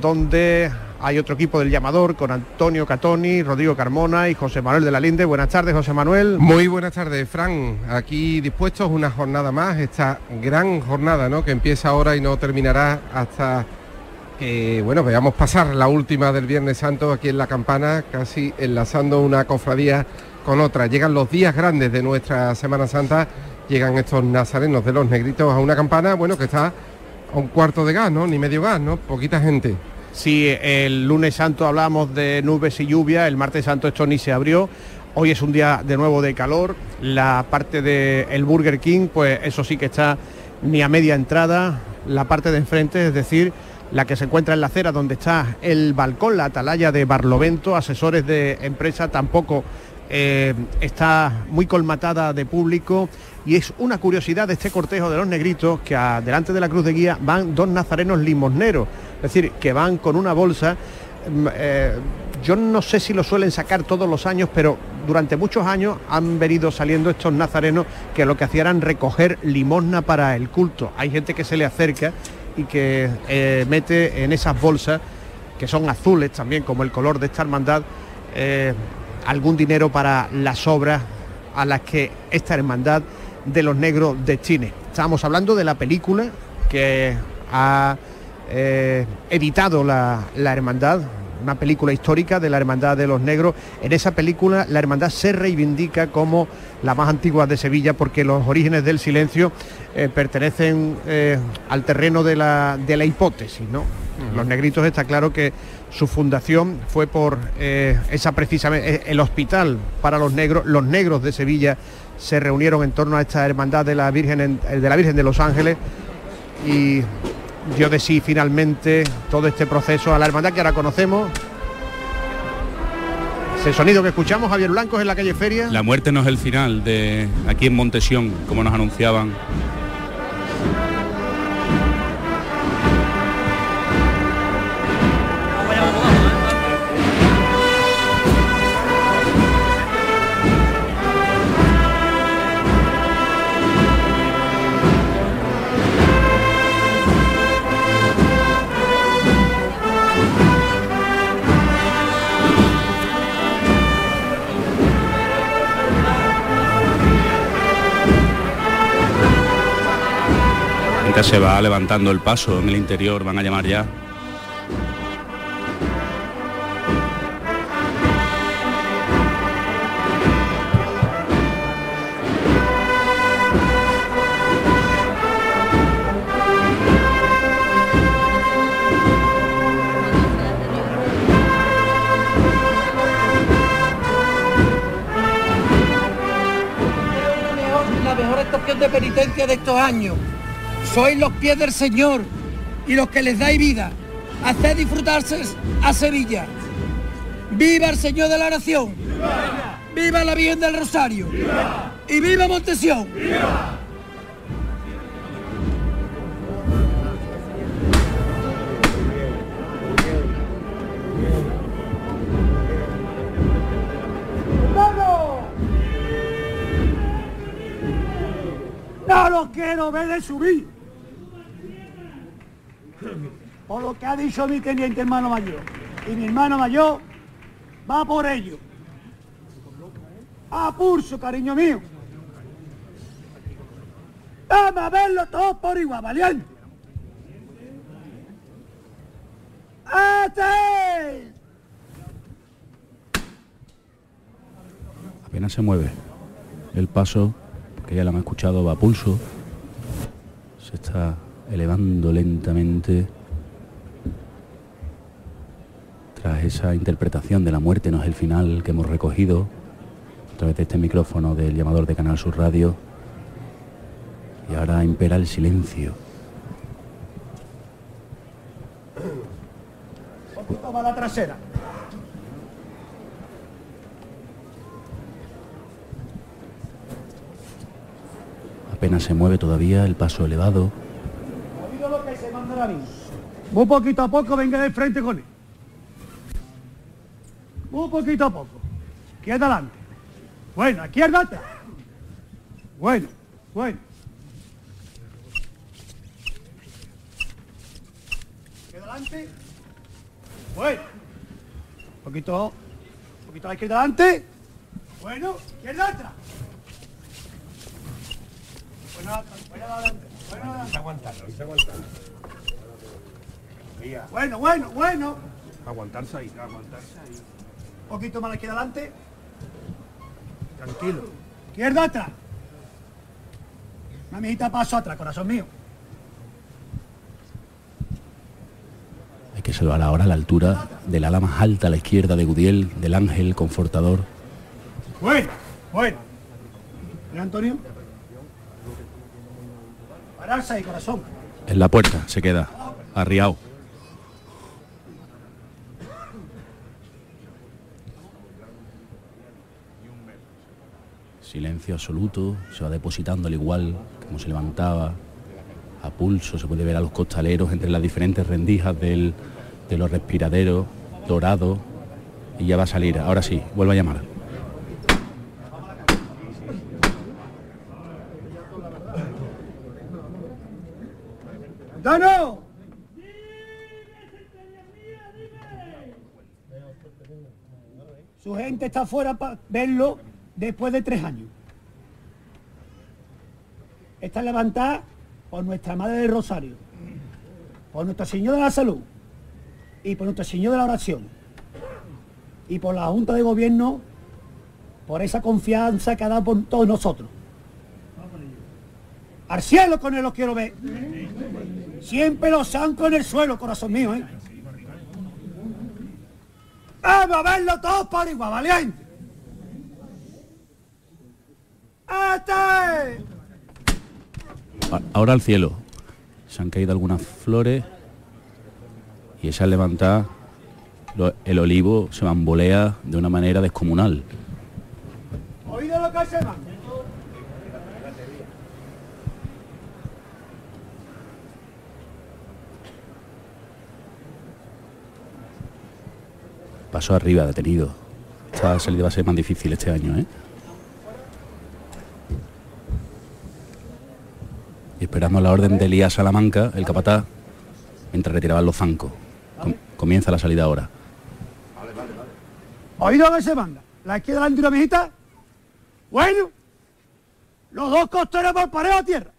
donde hay otro equipo del llamador con Antonio Catoni, Rodrigo Carmona y José Manuel de la Linde. Buenas tardes, José Manuel. Muy buenas tardes, Fran. Aquí dispuestos una jornada más, esta gran jornada, ¿no?, que empieza ahora y no terminará hasta que, bueno, veamos pasar la última del Viernes Santo aquí en La Campana, casi enlazando una cofradía con otra. Llegan los días grandes de nuestra Semana Santa, llegan estos nazarenos de los negritos a una Campana, bueno, que está a un cuarto de gas, ¿no?, ni medio gas, ¿no?, poquita gente. Sí, el lunes santo hablamos de nubes y lluvia, el martes santo esto ni se abrió. Hoy es un día de nuevo de calor. La parte del Burger King, pues eso sí que está ni a media entrada. La parte de enfrente, es decir, la que se encuentra en la acera donde está el balcón, la atalaya de Barlovento, asesores de empresa, tampoco está muy colmatada de público. Y es una curiosidad de este cortejo de los negritos que delante de la cruz de guía van dos nazarenos limosneros, es decir, que van con una bolsa. Yo no sé si lo suelen sacar todos los años, pero durante muchos años han venido saliendo estos nazarenos que lo que hacían era recoger limosna para el culto. Hay gente que se le acerca y que mete en esas bolsas, que son azules también, como el color de esta hermandad, algún dinero para las obras a las que esta hermandad de los negros destine. Estábamos hablando de la película que ha editado la hermandad, una película histórica de la hermandad de los negros. En esa película la hermandad se reivindica como la más antigua de Sevilla, porque los orígenes del silencio pertenecen al terreno de la hipótesis, ¿no? Los negritos, está claro que su fundación fue por esa, precisamente, el hospital para los negros. Los negros de Sevilla se reunieron en torno a esta hermandad de la Virgen de los Ángeles y dio de sí finalmente todo este proceso a la hermandad que ahora conocemos. Ese sonido que escuchamos, Javier Blancos, en la calle Feria. La muerte no es el final de aquí en Montesión, como nos anunciaban. Se va levantando el paso en el interior, van a llamar ya. La mejor estación de penitencia de estos años. Sois los pies del Señor y los que les dais vida. Haced disfrutarse a Sevilla. ¡Viva el Señor de la Oración! ¡Viva! ¡Viva la Virgen del Rosario! ¡Viva! ¡Y viva Montesión! ¡Viva! ¡No los quiero ver de subir! Por lo que ha dicho mi teniente hermano mayor, y mi hermano mayor va por ello. A pulso, cariño mío. Vamos a verlo todos por igual, valiente. ¡Este! Apenas se mueve el paso, porque ya lo han escuchado, va a pulso. Se está elevando lentamente tras esa interpretación de la muerte no es el final que hemos recogido a través de este micrófono del llamador de Canal Sur Radio. Y ahora impera el silencio. Un poquito para la trasera. apenas se mueve todavía, el paso elevado. Muy poquito a poco, venga de frente con él. Muy poquito a poco. Izquierda adelante. Bueno, izquierda atrás. Bueno, bueno. Izquierda adelante. Bueno. Un poquito a la izquierda adelante. Bueno, izquierda atrás. Bueno, atrás. Bueno, adelante. Bueno, adelante. Aguantarlo. Bueno. Aguantarse ahí. Un poquito más a la izquierda adelante. Tranquilo. Izquierda atrás. Una mijita paso atrás, corazón mío. Hay que salvar ahora la altura del ala más alta a la izquierda de Gudiel, del ángel confortador. Bueno. ¿Mira, Antonio? Pararse ahí, corazón. En la puerta se queda, arriado. Silencio absoluto, se va depositando al igual como se levantaba a pulso. Se puede ver a los costaleros entre las diferentes rendijas de los respiraderos dorados y ya va a salir. Ahora sí, vuelve a llamar. ¡Dano! Su gente está afuera para verlo. Después de 3 años. Está levantada por nuestra Madre del Rosario, por nuestro Señor de la Salud y por nuestro Señor de la Oración y por la Junta de Gobierno, por esa confianza que ha dado por todos nosotros. Al cielo con él los quiero ver. Siempre los zanco en el suelo, corazón mío, ¿eh? ¡Vamos a verlo todos por igual, valiente! Ahora al cielo. Se han caído algunas flores y esa levantada, el olivo se bambolea de una manera descomunal. Oído lo que se va. Paso arriba, detenido. Esta salida va a ser más difícil este año, ¿eh? Y esperamos la orden de Elías Salamanca, el capataz, mientras retiraban los zancos. Comienza la salida ahora. Vale. Oído a ver se manda. La izquierda delante de una mijita. Bueno. Los dos costeros por pared a tierra.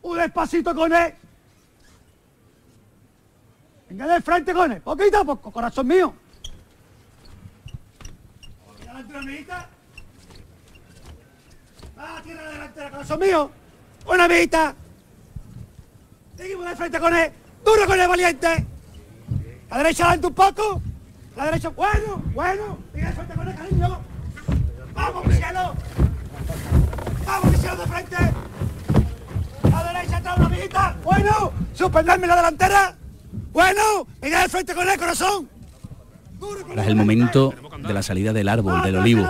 Un despacito con él. Venga de frente con él. Poquito a poco, corazón mío. Oído delante de una mijita. ¡Ah, tierra delantera, corazón mío! ¡Una vista! Seguimos de frente con él. ¡Duro con él, valiente! La derecha adelante un poco. La derecha... Bueno. Sigue de frente con él, cariño. ¡Vamos, Michelo! ¡Vamos, Michelo, de frente! La derecha atrás, una amiguita. Bueno. Suspenderme la delantera. Bueno. Sigue de frente con él, corazón. Duro con él. Ahora es el momento de la salida del árbol, del olivo.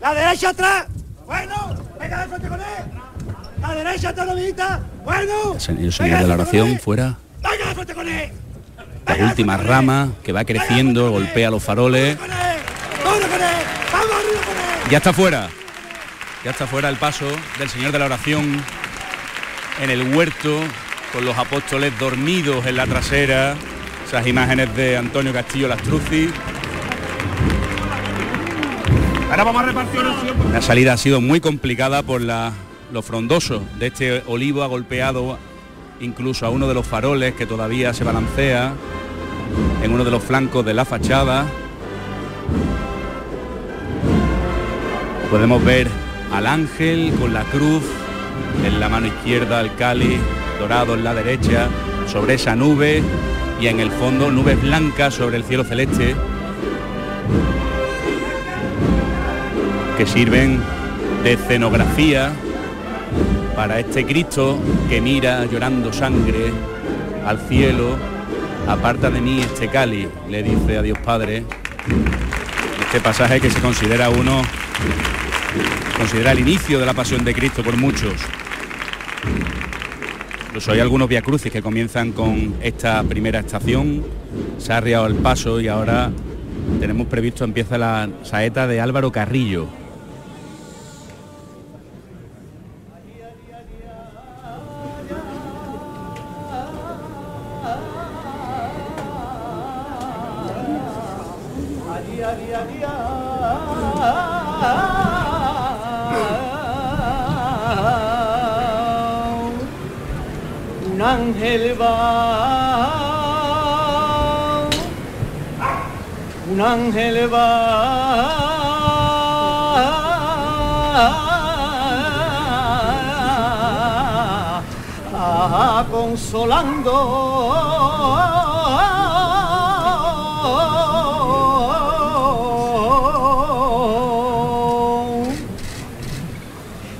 La derecha atrás. Bueno, venga de frente con él. La derecha atrás, la amiguita. Bueno. El señor de la oración fuera. Venga de frente con él. La última rama que va creciendo, golpea los faroles. Ya está fuera. Ya está fuera el paso del señor de la oración en el huerto con los apóstoles dormidos en la trasera. Esas imágenes de Antonio Castillo Lastruzzi. Ahora vamos a repartir. La salida ha sido muy complicada por lo frondoso de este olivo. Ha golpeado incluso a uno de los faroles que todavía se balancea en uno de los flancos de la fachada. Podemos ver al ángel con la cruz en la mano izquierda, el cáliz dorado en la derecha, sobre esa nube y en el fondo nubes blancas sobre el cielo celeste, que sirven de escenografía para este Cristo que mira llorando sangre al cielo. Aparta de mí este cáliz, le dice a Dios Padre. este pasaje que se considera considera el inicio de la pasión de Cristo por muchos. Incluso hay algunos viacrucis que comienzan con esta primera estación, se ha arriado el paso y ahora tenemos previsto, empieza la saeta de Álvaro Carrillo. Consolando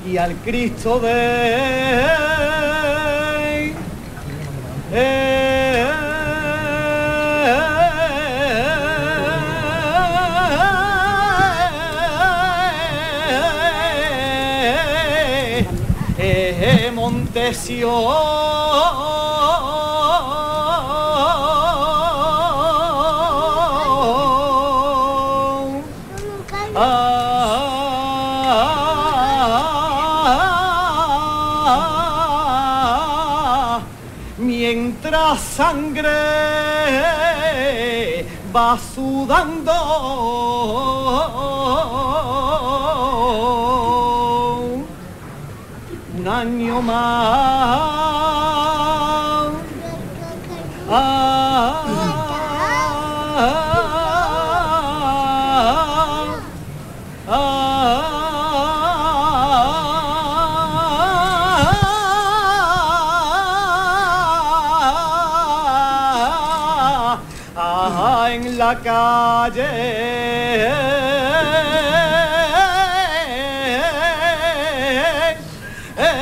y al Cristo de Montesión. Sangre va sudando un año más calle, ay,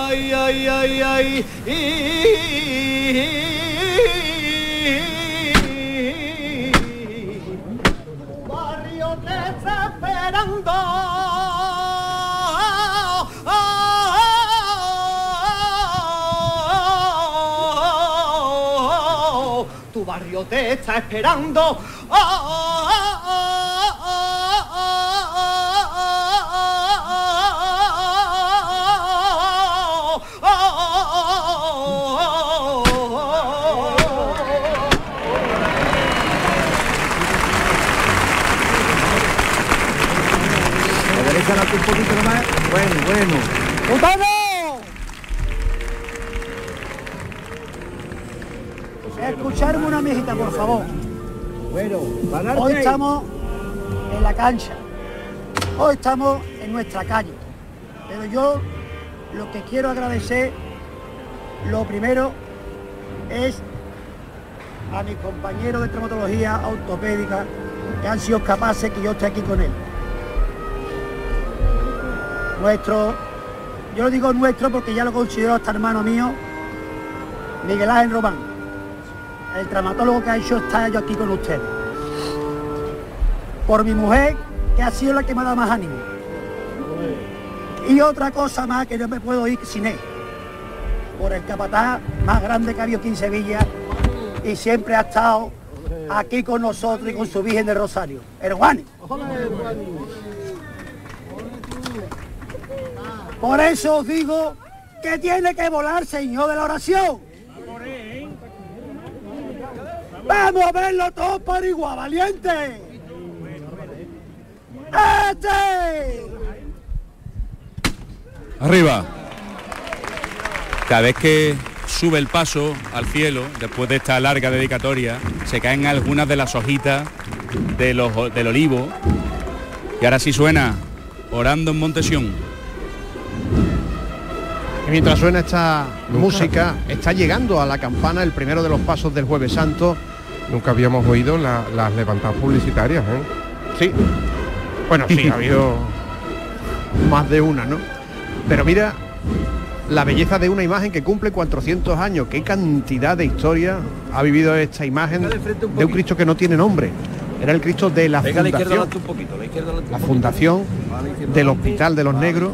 ay, ay, ay, barrio desesperando. Barrio te está esperando. Oh, oh, oh, oh, oh, oh, oh. La derecha la un poquito más. Bueno. ¡Vamos! Escucharme una mijita, por favor. Bueno, hoy estamos en la cancha, hoy estamos en nuestra calle, pero yo lo que quiero agradecer, lo primero, es a mis compañeros de traumatología ortopédica que han sido capaces que yo esté aquí con él. Nuestro, yo lo digo nuestro porque ya lo considero hasta hermano mío, Miguel Ángel Román. El traumatólogo que ha hecho está yo aquí con usted. Por mi mujer, que ha sido la que me ha dado más ánimo. Y otra cosa más que no me puedo ir sin él. Por el capataz más grande que ha habido aquí en Sevilla. Y siempre ha estado aquí con nosotros y con su Virgen de Rosario. El Juani. Por eso os digo que tiene que volar, señor de la oración. ¡Vamos a verlo todo por igual, valiente! ¡Este! ¡Arriba! Cada vez que sube el paso al cielo, después de esta larga dedicatoria, se caen algunas de las hojitas del olivo. Y ahora sí suena, orando en Montesión. Y mientras suena esta música, está llegando a la campana el primero de los pasos del Jueves Santo. Nunca habíamos oído las levantadas publicitarias, ¿eh? Sí. Bueno, sí, ha habido más de una, ¿no? Pero mira, La belleza de una imagen que cumple 400 años. Qué cantidad de historia ha vivido esta imagen de un Cristo que no tiene nombre. Era el Cristo de la fundación, la fundación del Hospital de los Negros,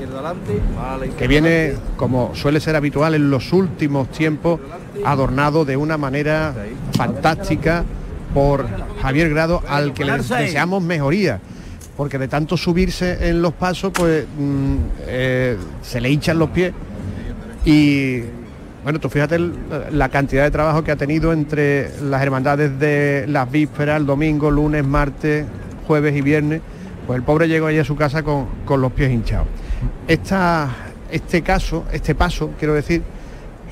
que viene, como suele ser habitual en los últimos tiempos, adornado de una manera fantástica por Javier Grado, al que le deseamos mejoría, porque de tanto subirse en los pasos, pues se le hinchan los pies. Y bueno, tú fíjate la cantidad de trabajo que ha tenido entre las hermandades de las vísperas, el domingo, lunes, martes, jueves y viernes. Pues el pobre llegó allí a su casa con los pies hinchados. Este paso, quiero decir,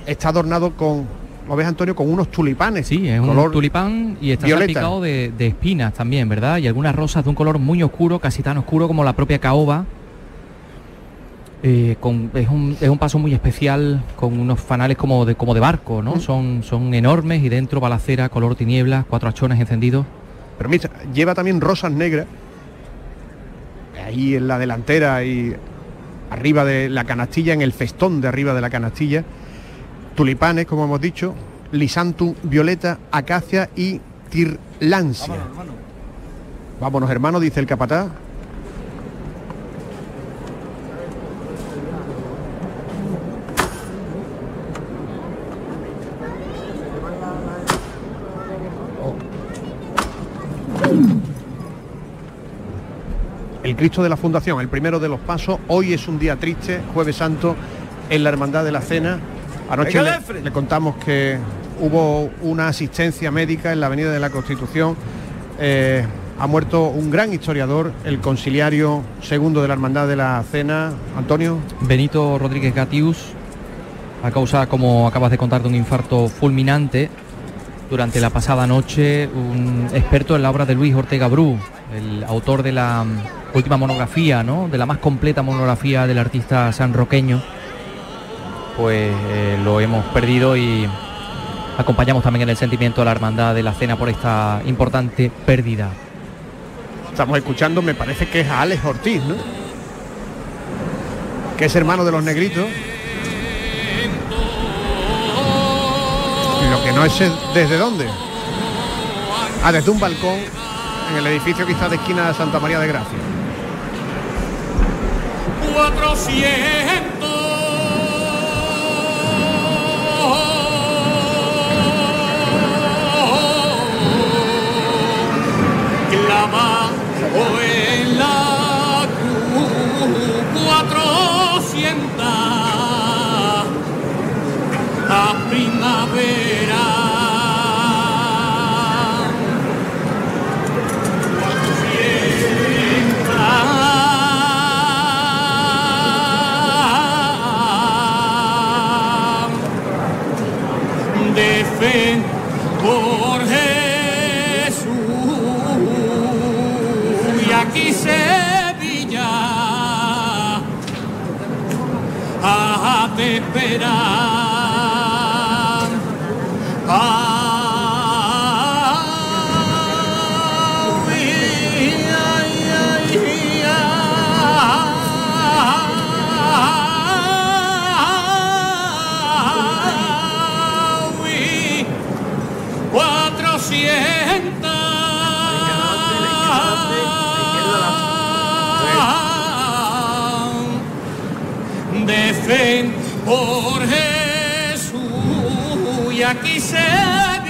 está adornado con, ¿lo ves, Antonio?, con unos tulipanes. Sí, es un tulipán y está salpicado de espinas también, ¿verdad? Y algunas rosas de un color muy oscuro, casi tan oscuro como la propia caoba. Es un paso muy especial, con unos fanales como de barco, ¿no? Son enormes, y dentro balacera, color tinieblas, cuatro hachones encendidos. Pero mira, lleva también rosas negras ahí en la delantera y arriba de la canastilla, en el festón de arriba de la canastilla. Tulipanes, como hemos dicho, lisantum violeta, acacia y tirlancia. Vámonos, hermano, dice el capataz. El Cristo de la Fundación, el primero de los pasos. Hoy es un día triste, Jueves Santo, en la Hermandad de la Cena. Anoche le contamos que hubo una asistencia médica en la Avenida de la Constitución. Ha muerto un gran historiador, el conciliario segundo de la Hermandad de la Cena, Antonio. Benito Rodríguez Gatius, a causa, como acabas de contar, de un infarto fulminante. Durante la pasada noche, un experto en la obra de Luis Ortega Bru, el autor de la última monografía, ¿no?, de la más completa monografía del artista sanroqueño, pues lo hemos perdido, y acompañamos también en el sentimiento a la Hermandad de la Cena por esta importante pérdida. Estamos escuchando, me parece que es a Alex Ortiz, ¿no?, que es hermano de los Negritos. Lo que no es desde dónde. Desde un balcón, en el edificio que está de esquina de Santa María de Gracia. 400. Clama o en la cruz. 400. La primavera. Ven por Jesús, y aquí Sevilla te espera. Ven por Jesús, y aquí Sevilla.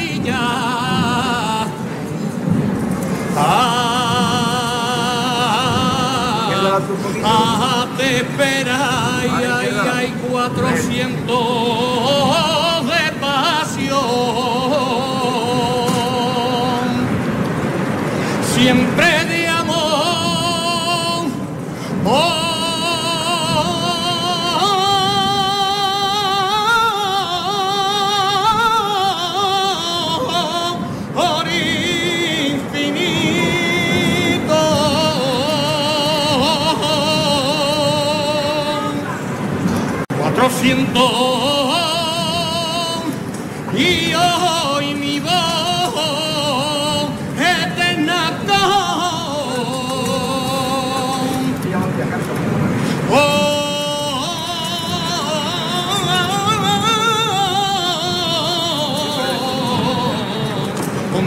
Te espera, y hay 400 de pasión. Siempre de amor. Y hoy mi voz eterna con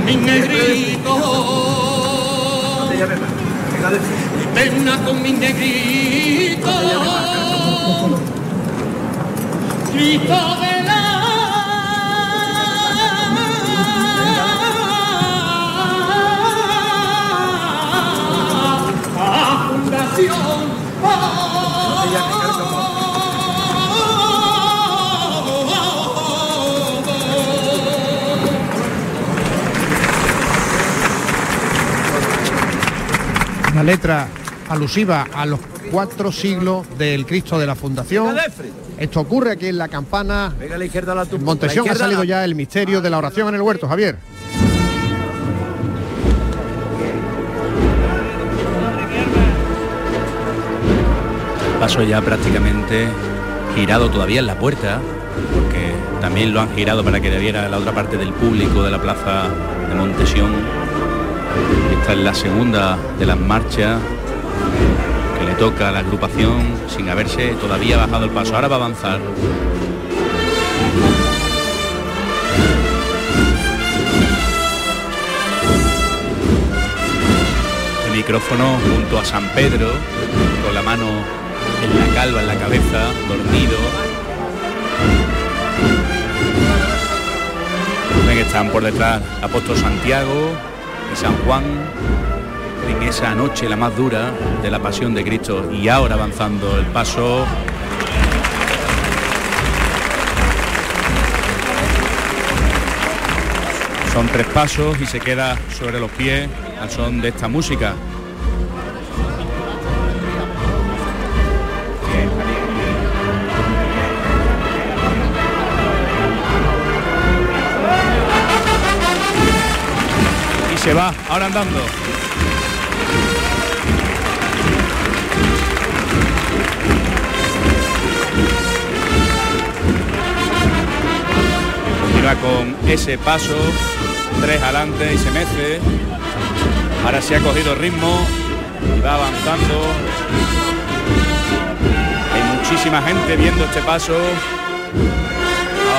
mi negrito, pena con mi negrito, grito de la fundación. Una letra alusiva a los 4 siglos del Cristo de la Fundación. Esto ocurre aquí en La Campana. En Montesión ha salido ya el misterio de la oración en el huerto, Javier. Paso ya prácticamente girado todavía en la puerta, porque también lo han girado para que le diera la otra parte del público de la plaza de Montesión. Esta es la segunda de las marchas que le toca a la agrupación sin haberse todavía bajado el paso. Ahora va a avanzar. El micrófono junto a San Pedro, con la mano en la calva, en la cabeza, dormido. Ven que están por detrás apóstol Santiago y San Juan, en esa noche la más dura de la pasión de Cristo. Y ahora avanzando el paso. Son 3 pasos y se queda sobre los pies al son de esta música. Se va, ahora andando. Continúa con ese paso, 3 adelante y se mece. Ahora sí ha cogido ritmo y va avanzando. Hay muchísima gente viendo este paso.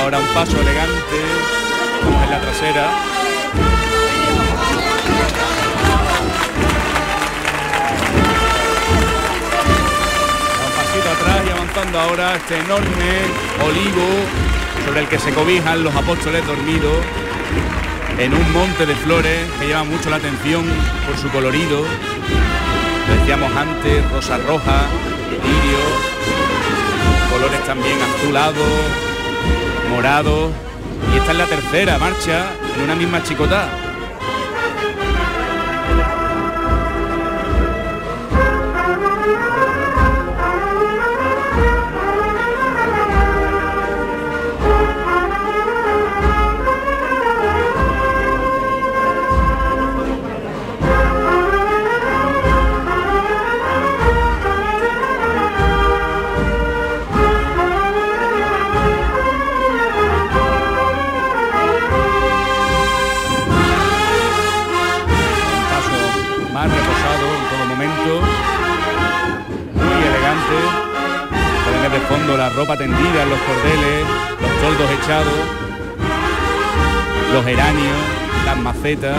Ahora un paso elegante, como en la trasera. Atrás y avanzando ahora este enorme olivo sobre el que se cobijan los apóstoles dormidos en un monte de flores que llama mucho la atención por su colorido. Decíamos antes, rosa roja, lirio, colores también azulados, morados, y esta es la 3ª marcha en una misma chicotada. La ropa tendida en los cordeles, los toldos echados, los geranios, las macetas.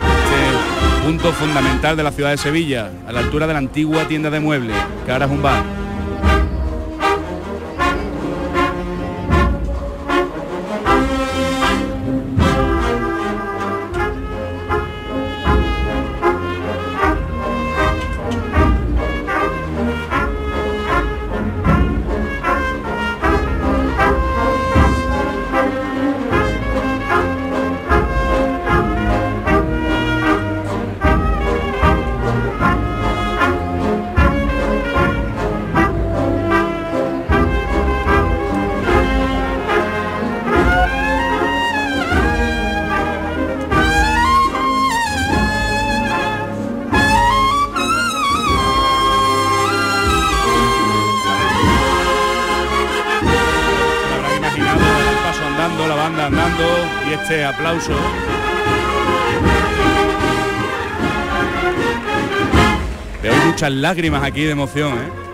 Este punto fundamental de la ciudad de Sevilla, a la altura de la antigua tienda de muebles, que ahora es un bar. Este aplauso. Veo muchas lágrimas aquí de emoción, ¿eh?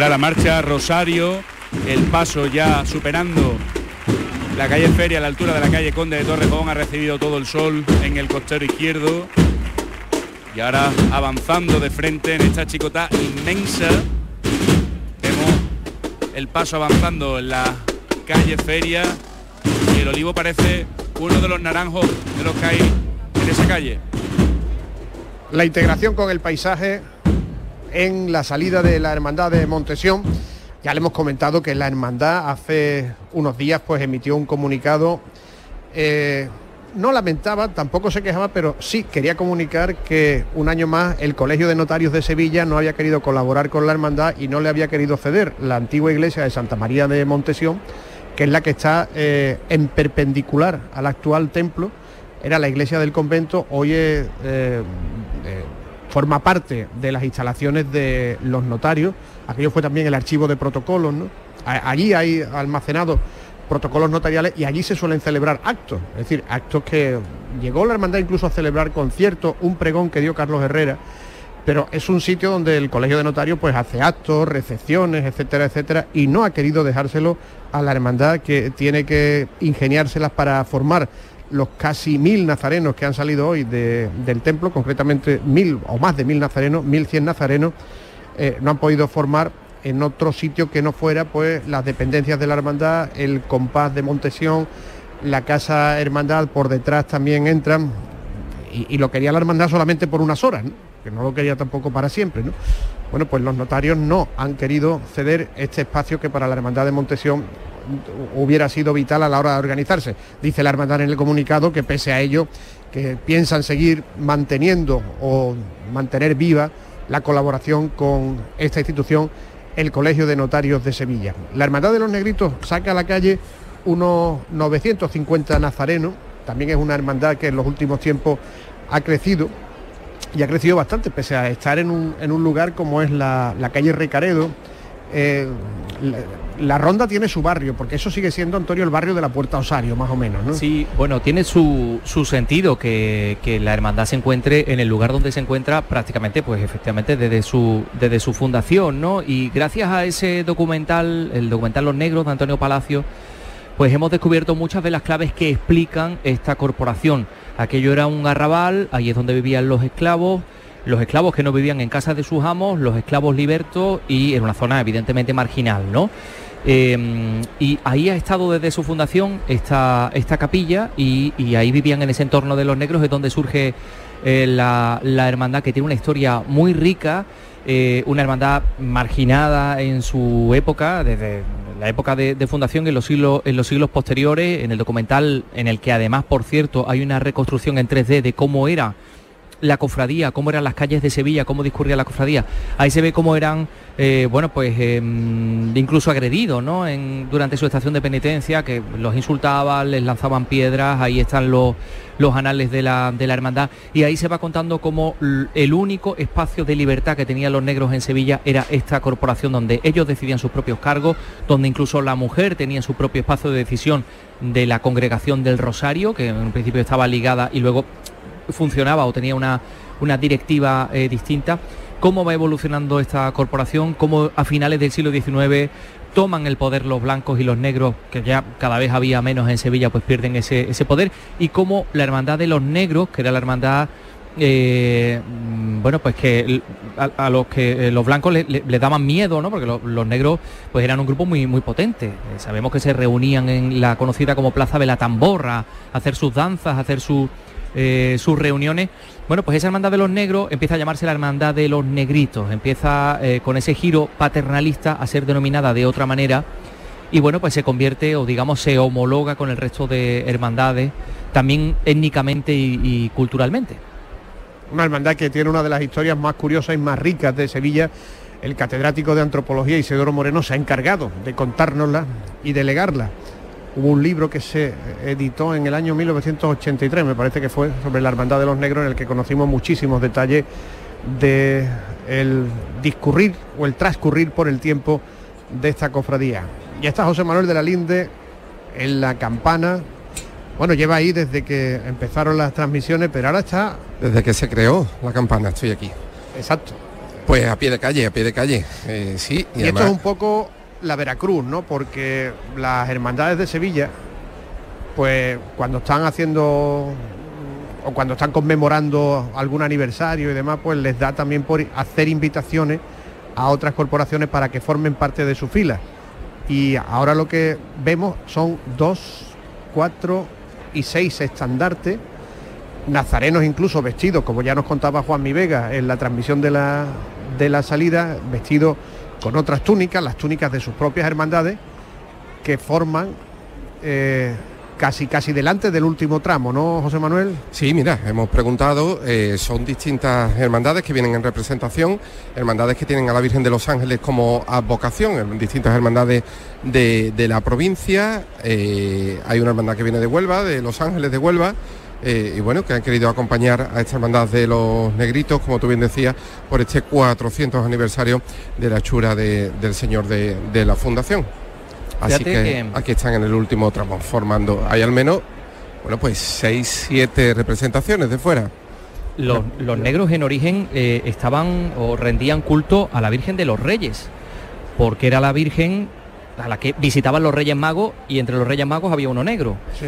caerá la marcha. Rosario, el paso ya superando la calle Feria a la altura de la calle Conde de Torrejón, ha recibido todo el sol en el costero izquierdo y ahora avanzando de frente en esta chicota inmensa. Vemos el paso avanzando en la calle Feria y el olivo parece uno de los naranjos de los que hay en esa calle. La integración con el paisaje en la salida de la hermandad de Montesión. Ya le hemos comentado que la hermandad hace unos días pues emitió un comunicado, no lamentaba, tampoco se quejaba, pero sí quería comunicar que un año más el Colegio de Notarios de Sevilla no había querido colaborar con la hermandad y no le había querido ceder la antigua iglesia de Santa María de Montesión, que es la que está en perpendicular al actual templo. Era la iglesia del convento, hoy es, forma parte de las instalaciones de los notarios. Aquello fue también el archivo de protocolos, ¿no? Allí hay almacenados protocolos notariales y allí se suelen celebrar actos, es decir, actos que llegó la hermandad incluso a celebrar conciertos, un pregón que dio Carlos Herrera, pero es un sitio donde el Colegio de Notarios pues hace actos, recepciones, etcétera, etcétera, y no ha querido dejárselo a la hermandad, que tiene que ingeniárselas para formar los casi 1000 nazarenos que han salido hoy del templo, concretamente 1000 o más de 1000 nazarenos, 1100 nazarenos, no han podido formar en otro sitio que no fuera pues las dependencias de la hermandad, el compás de Montesión, la casa hermandad por detrás también entran, y lo quería la hermandad solamente por unas horas, ¿no? Que no lo quería tampoco para siempre, ¿no? Bueno, pues los notarios no han querido ceder este espacio que para la hermandad de Montesión hubiera sido vital a la hora de organizarse. Dice la hermandad en el comunicado que pese a ello, que piensan seguir manteniendo o mantener viva la colaboración con esta institución, el Colegio de Notarios de Sevilla. La hermandad de los Negritos saca a la calle unos 950 nazarenos. También es una hermandad que en los últimos tiempos ha crecido, y ha crecido bastante, pese a estar en un lugar como es la calle Recaredo. La ronda tiene su barrio, porque eso sigue siendo, Antonio, el barrio de la Puerta Osario, más o menos, ¿no? Sí, bueno, tiene su sentido que la hermandad se encuentre en el lugar donde se encuentra prácticamente, pues efectivamente, desde su fundación, ¿no? Y gracias a ese documental, el documental Los Negros de Antonio Palacio, pues hemos descubierto muchas de las claves que explican esta corporación. Aquello era un arrabal, ahí es donde vivían los esclavos que no vivían en casa de sus amos, los esclavos libertos, y en una zona evidentemente marginal, ¿no? Y ahí ha estado desde su fundación esta capilla, y ahí vivían en ese entorno de los negros, es donde surge la hermandad, que tiene una historia muy rica, una hermandad marginada en su época, desde la época de fundación y en los siglos posteriores. En el documental, en el que además, por cierto, hay una reconstrucción en 3D de cómo era la cofradía, cómo eran las calles de Sevilla, cómo discurría la cofradía. Ahí se ve cómo eran, incluso agredidos, ¿no? Durante su estación de penitencia, que los insultaban, les lanzaban piedras. Ahí están los anales de la hermandad, y ahí se va contando cómo el único espacio de libertad que tenían los negros en Sevilla era esta corporación, donde ellos decidían sus propios cargos, donde incluso la mujer tenía su propio espacio de decisión de la congregación del Rosario, que en principio estaba ligada y luego funcionaba o tenía una directiva distinta. Cómo va evolucionando esta corporación, cómo a finales del siglo XIX toman el poder los blancos, y los negros, que ya cada vez había menos en Sevilla, pues pierden ese poder, y cómo la hermandad de los negros, que era la hermandad que a los que los blancos le daban miedo, ¿no? Porque los negros pues eran un grupo muy, muy potente. Sabemos que se reunían en la conocida como Plaza de la Tamborra a hacer sus danzas, a hacer sus reuniones. Bueno, pues esa hermandad de los negros empieza a llamarse la hermandad de los negritos, empieza con ese giro paternalista a ser denominada de otra manera, y bueno, pues se convierte, o digamos se homologa con el resto de hermandades, también étnicamente y culturalmente. Una hermandad que tiene una de las historias más curiosas y más ricas de Sevilla. El catedrático de antropología Isidoro Moreno se ha encargado de contárnosla y de legarla. Hubo un libro que se editó en el año 1983, me parece que fue, sobre la hermandad de los negros, en el que conocimos muchísimos detalles de el discurrir o el transcurrir por el tiempo de esta cofradía. Ya está José Manuel de la Linde en la campana. Bueno, lleva ahí desde que empezaron las transmisiones, pero ahora está... Desde que se creó la campana, estoy aquí. Exacto. Pues a pie de calle, sí. Y además, esto es un poco la Veracruz, ¿no? Porque las hermandades de Sevilla, pues cuando están haciendo o cuando están conmemorando algún aniversario y demás, pues les da también por hacer invitaciones a otras corporaciones para que formen parte de su fila. Y ahora lo que vemos son 2, 4 y 6 estandartes, nazarenos incluso vestidos, como ya nos contaba Juanmi Vega en la transmisión de la salida, vestidos con otras túnicas, las túnicas de sus propias hermandades, que forman casi delante del último tramo, ¿no, José Manuel? Sí, mira, hemos preguntado, son distintas hermandades que vienen en representación, hermandades que tienen a la Virgen de los Ángeles como advocación, distintas hermandades de la provincia, hay una hermandad que viene de Huelva, de Los Ángeles de Huelva, y bueno, que han querido acompañar a esta hermandad de los negritos, como tú bien decías, por este 400 aniversario de la hechura del Señor de la Fundación. Así que aquí están en el último tramo formando. Hay al menos, bueno, pues 6, 7 representaciones de fuera. Los negros en origen estaban o rendían culto a la Virgen de los Reyes, porque era la Virgen a la que visitaban los Reyes Magos, y entre los Reyes Magos había uno negro. Sí.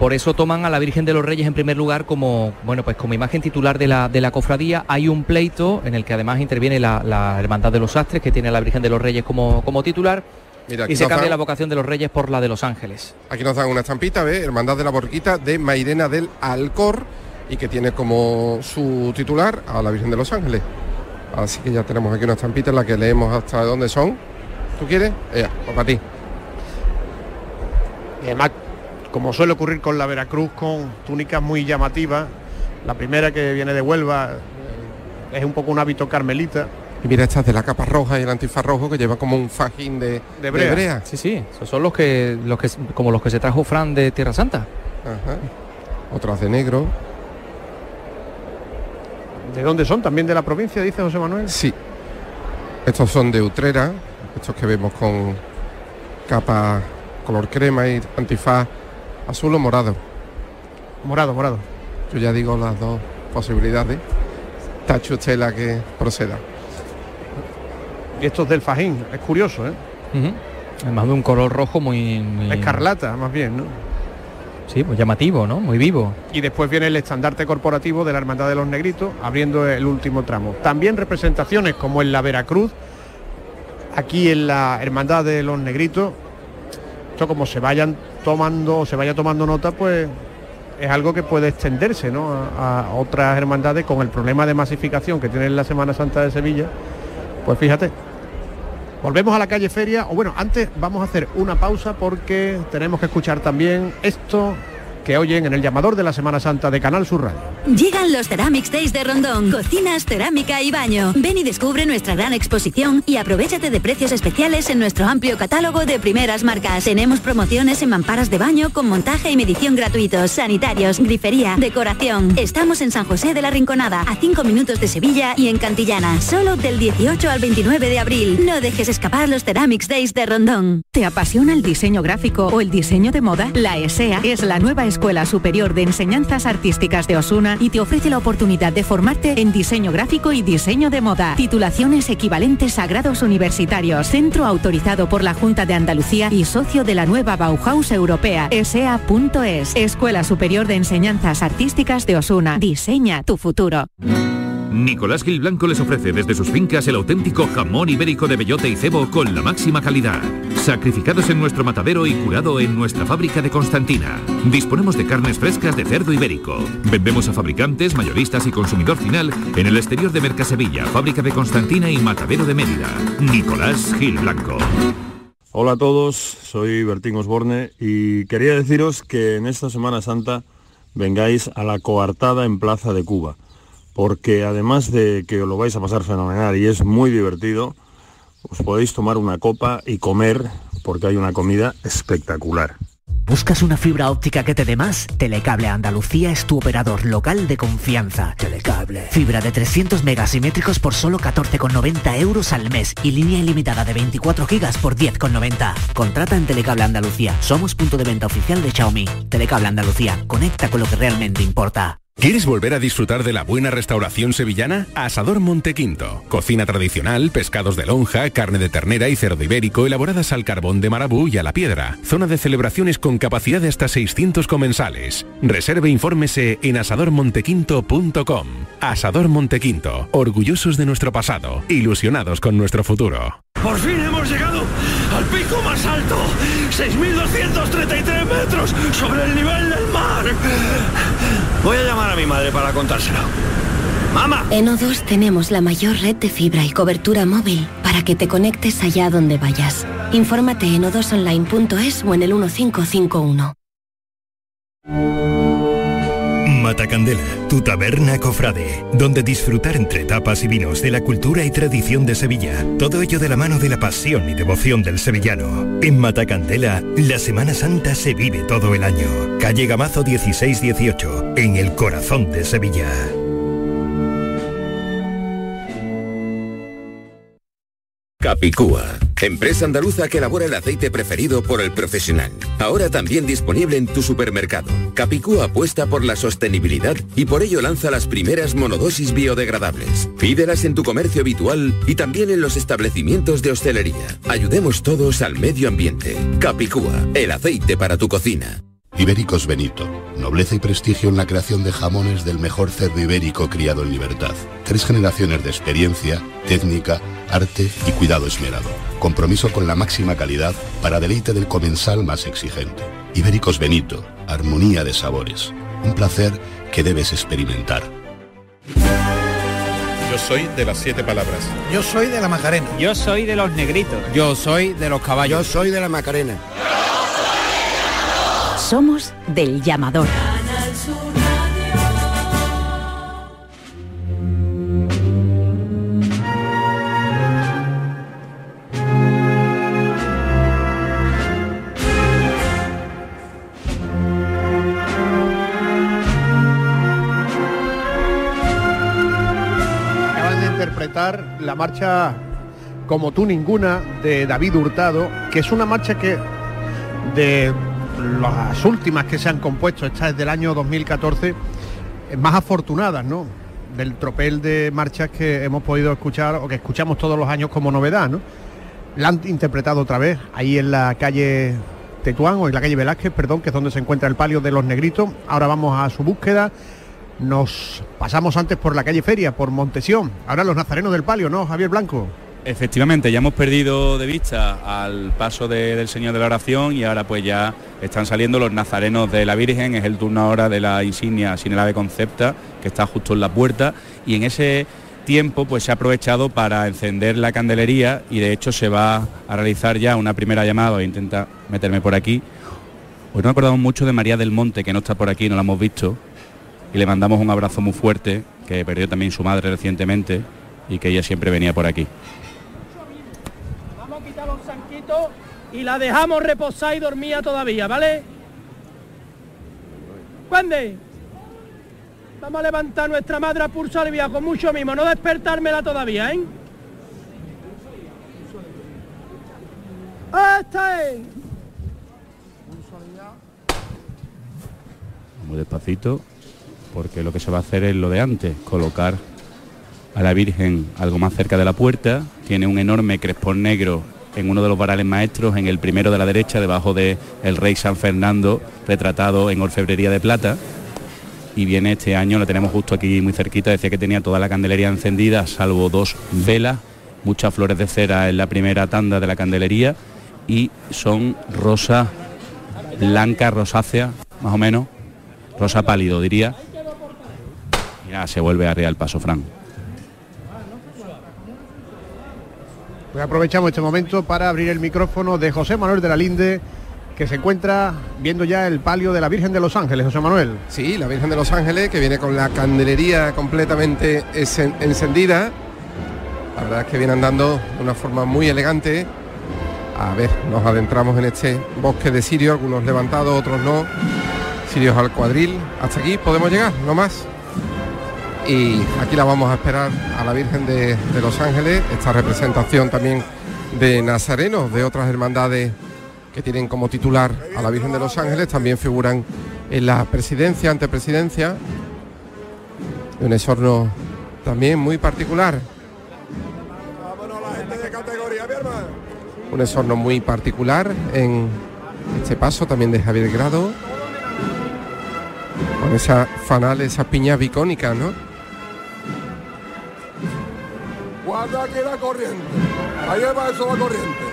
Por eso toman a la Virgen de los Reyes en primer lugar como, bueno, pues como imagen titular de la cofradía. Hay un pleito en el que además interviene la Hermandad de los Sastres, que tiene a la Virgen de los Reyes como titular. Mira, y se cambia la vocación de los Reyes por la de los Ángeles. Aquí nos dan una estampita, ¿ves? Hermandad de la Borriquita de Mairena del Alcor, y que tiene como su titular a la Virgen de los Ángeles. Así que ya tenemos aquí una estampita en la que leemos hasta dónde son. ¿Tú quieres? Pues para ti. Y además, como suele ocurrir con la Veracruz, con túnicas muy llamativas. La primera, que viene de Huelva, es un poco un hábito carmelita. Y mira, estas de la capa roja y el antifaz rojo, que lleva como un fajín de brea. Sí, sí, esos son los que como los que se trajo Fran de Tierra Santa. Ajá. Otras de negro. ¿De dónde son? ¿También de la provincia, dice José Manuel? Sí. Estos son de Utrera, estos que vemos con capa color crema y antifaz azul o morado. Morado. Yo ya digo las dos posibilidades. Tache usted la que proceda. Y estos del fajín, es curioso, ¿eh? Uh-huh. Además de un color rojo muy... escarlata, más bien, ¿no? Sí, pues llamativo, ¿no? Muy vivo. Y después viene el estandarte corporativo de la Hermandad de los Negritos, abriendo el último tramo. También representaciones como en la Veracruz, aquí en la Hermandad de los Negritos. Esto, como se vaya tomando nota, pues es algo que puede extenderse, ¿no?, a otras hermandades, con el problema de masificación que tiene en la Semana Santa de Sevilla. Pues fíjate, volvemos a la calle Feria, o bueno, antes vamos a hacer una pausa porque tenemos que escuchar también esto que oyen en el llamador de la Semana Santa de Canal Sur Radio. Llegan los Ceramics Days de Rondón, cocinas, cerámica y baño. Ven y descubre nuestra gran exposición y aprovéchate de precios especiales en nuestro amplio catálogo de primeras marcas. Tenemos promociones en mamparas de baño con montaje y medición gratuitos, sanitarios, grifería, decoración. Estamos en San José de la Rinconada, a 5 minutos de Sevilla, y en Cantillana, solo del 18 al 29 de abril. No dejes escapar los Ceramics Days de Rondón. ¿Te apasiona el diseño gráfico o el diseño de moda? La ESEA es la nueva Escuela Superior de Enseñanzas Artísticas de Osuna y te ofrece la oportunidad de formarte en diseño gráfico y diseño de moda. Titulaciones equivalentes a grados universitarios. Centro autorizado por la Junta de Andalucía y socio de la nueva Bauhaus Europea. ESEA.es. Escuela Superior de Enseñanzas Artísticas de Osuna. Diseña tu futuro. Nicolás Gil Blanco les ofrece desde sus fincas el auténtico jamón ibérico de bellota y cebo con la máxima calidad. Sacrificados en nuestro matadero y curado en nuestra fábrica de Constantina. Disponemos de carnes frescas de cerdo ibérico. Vendemos a fabricantes, mayoristas y consumidor final en el exterior de Mercasevilla, fábrica de Constantina y matadero de Mérida. Nicolás Gil Blanco. Hola a todos, soy Bertín Osborne y quería deciros que en esta Semana Santa vengáis a la Coartada en Plaza de Cuba, porque además de que os lo vais a pasar fenomenal y es muy divertido, os podéis tomar una copa y comer, porque hay una comida espectacular. ¿Buscas una fibra óptica que te dé más? Telecable Andalucía es tu operador local de confianza. Telecable. Fibra de 300 megasimétricos por solo 14,90 € al mes y línea ilimitada de 24 gigas por 10,90. Contrata en Telecable Andalucía. Somos punto de venta oficial de Xiaomi. Telecable Andalucía. Conecta con lo que realmente importa. ¿Quieres volver a disfrutar de la buena restauración sevillana? Asador Montequinto. Cocina tradicional, pescados de lonja, carne de ternera y cerdo ibérico elaboradas al carbón de marabú y a la piedra. Zona de celebraciones con capacidad de hasta 600 comensales. Reserve e infórmese en asadormontequinto.com. Asador Montequinto. Orgullosos de nuestro pasado, ilusionados con nuestro futuro. Por fin hemos llegado al pico más alto, 6.233 metros sobre el nivel del mar. Voy a llamar a mi madre para contárselo. ¡Mamá! En O2 tenemos la mayor red de fibra y cobertura móvil para que te conectes allá donde vayas. Infórmate en o2online.es o en el 1551. Matacandela, tu taberna cofrade, donde disfrutar entre tapas y vinos de la cultura y tradición de Sevilla. Todo ello de la mano de la pasión y devoción del sevillano. En Matacandela, la Semana Santa se vive todo el año. Calle Gamazo 1618, en el corazón de Sevilla. Capicúa, empresa andaluza que elabora el aceite preferido por el profesional. Ahora también disponible en tu supermercado. Capicúa apuesta por la sostenibilidad y por ello lanza las primeras monodosis biodegradables. Pídelas en tu comercio habitual y también en los establecimientos de hostelería. Ayudemos todos al medio ambiente. Capicúa, el aceite para tu cocina. Ibéricos Benito. Nobleza y prestigio en la creación de jamones del mejor cerdo ibérico criado en libertad. 3 generaciones de experiencia, técnica, arte y cuidado esmerado. Compromiso con la máxima calidad para deleite del comensal más exigente. Ibéricos Benito. Armonía de sabores. Un placer que debes experimentar. Yo soy de las 7 palabras. Yo soy de la Macarena. Yo soy de los negritos. Yo soy de los caballos. Yo soy de la Macarena. Somos del Llamador. Acaban de interpretar la marcha Como tú ninguna de David Hurtado, que es una marcha que de las últimas que se han compuesto, esta es del año 2014, más afortunadas, ¿no?, del tropel de marchas que hemos podido escuchar o que escuchamos todos los años como novedad, ¿no? La han interpretado otra vez ahí en la calle Tetuán, o en la calle Velázquez, perdón, que es donde se encuentra el palio de los Negritos. Ahora vamos a su búsqueda. Nos pasamos antes por la calle Feria, por Montesión, ahora los Nazarenos del Palio, ¿no, Javier Blanco? Efectivamente, ya hemos perdido de vista al paso del Señor de la Oración y ahora pues ya están saliendo los Nazarenos de la Virgen. Es el turno ahora de la insignia Sine Labe Concepta, que está justo en la puerta, y en ese tiempo pues se ha aprovechado para encender la candelería y de hecho se va a realizar ya una primera llamada. Voy a intentar meterme por aquí. Hoy no me acordamos mucho de María del Monte, que no está por aquí, no la hemos visto, y le mandamos un abrazo muy fuerte, que perdió también su madre recientemente y que ella siempre venía por aquí. Y la dejamos reposar y dormía todavía, ¿vale? Cuande, vamos a levantar nuestra madre a pulso aliviado, con mucho mimo, no despertármela todavía, ¿eh? ¡Esta es! Muy despacito, porque lo que se va a hacer es lo de antes, colocar a la Virgen algo más cerca de la puerta. Tiene un enorme crespón negro en uno de los varales maestros, en el primero de la derecha, debajo de el rey San Fernando, retratado en orfebrería de plata. Y viene este año, la tenemos justo aquí muy cerquita, decía que tenía toda la candelería encendida, salvo 2 velas, muchas flores de cera en la primera tanda de la candelería, y son rosa blanca, rosácea, más o menos, rosa pálido, diría. Mira, se vuelve a rear el paso, Fran. Pues aprovechamos este momento para abrir el micrófono de José Manuel de la Linde, que se encuentra viendo ya el palio de la Virgen de los Ángeles, José Manuel. Sí, la Virgen de los Ángeles, que viene con la candelería completamente encendida. La verdad es que viene andando de una forma muy elegante. A ver, nos adentramos en este bosque de cirios, algunos levantados, otros no. Cirios al cuadril. Hasta aquí podemos llegar, no más. Y aquí la vamos a esperar a la Virgen de los Ángeles, esta representación también de nazarenos de otras hermandades que tienen como titular a la Virgen de los Ángeles, también figuran en la presidencia, antepresidencia, de un entorno también muy particular. Un entorno muy particular en este paso también de Javier Grado, con esas fanales, esas piñas bicónicas, ¿no? Guarda que la corriente, ahí va eso, la corriente.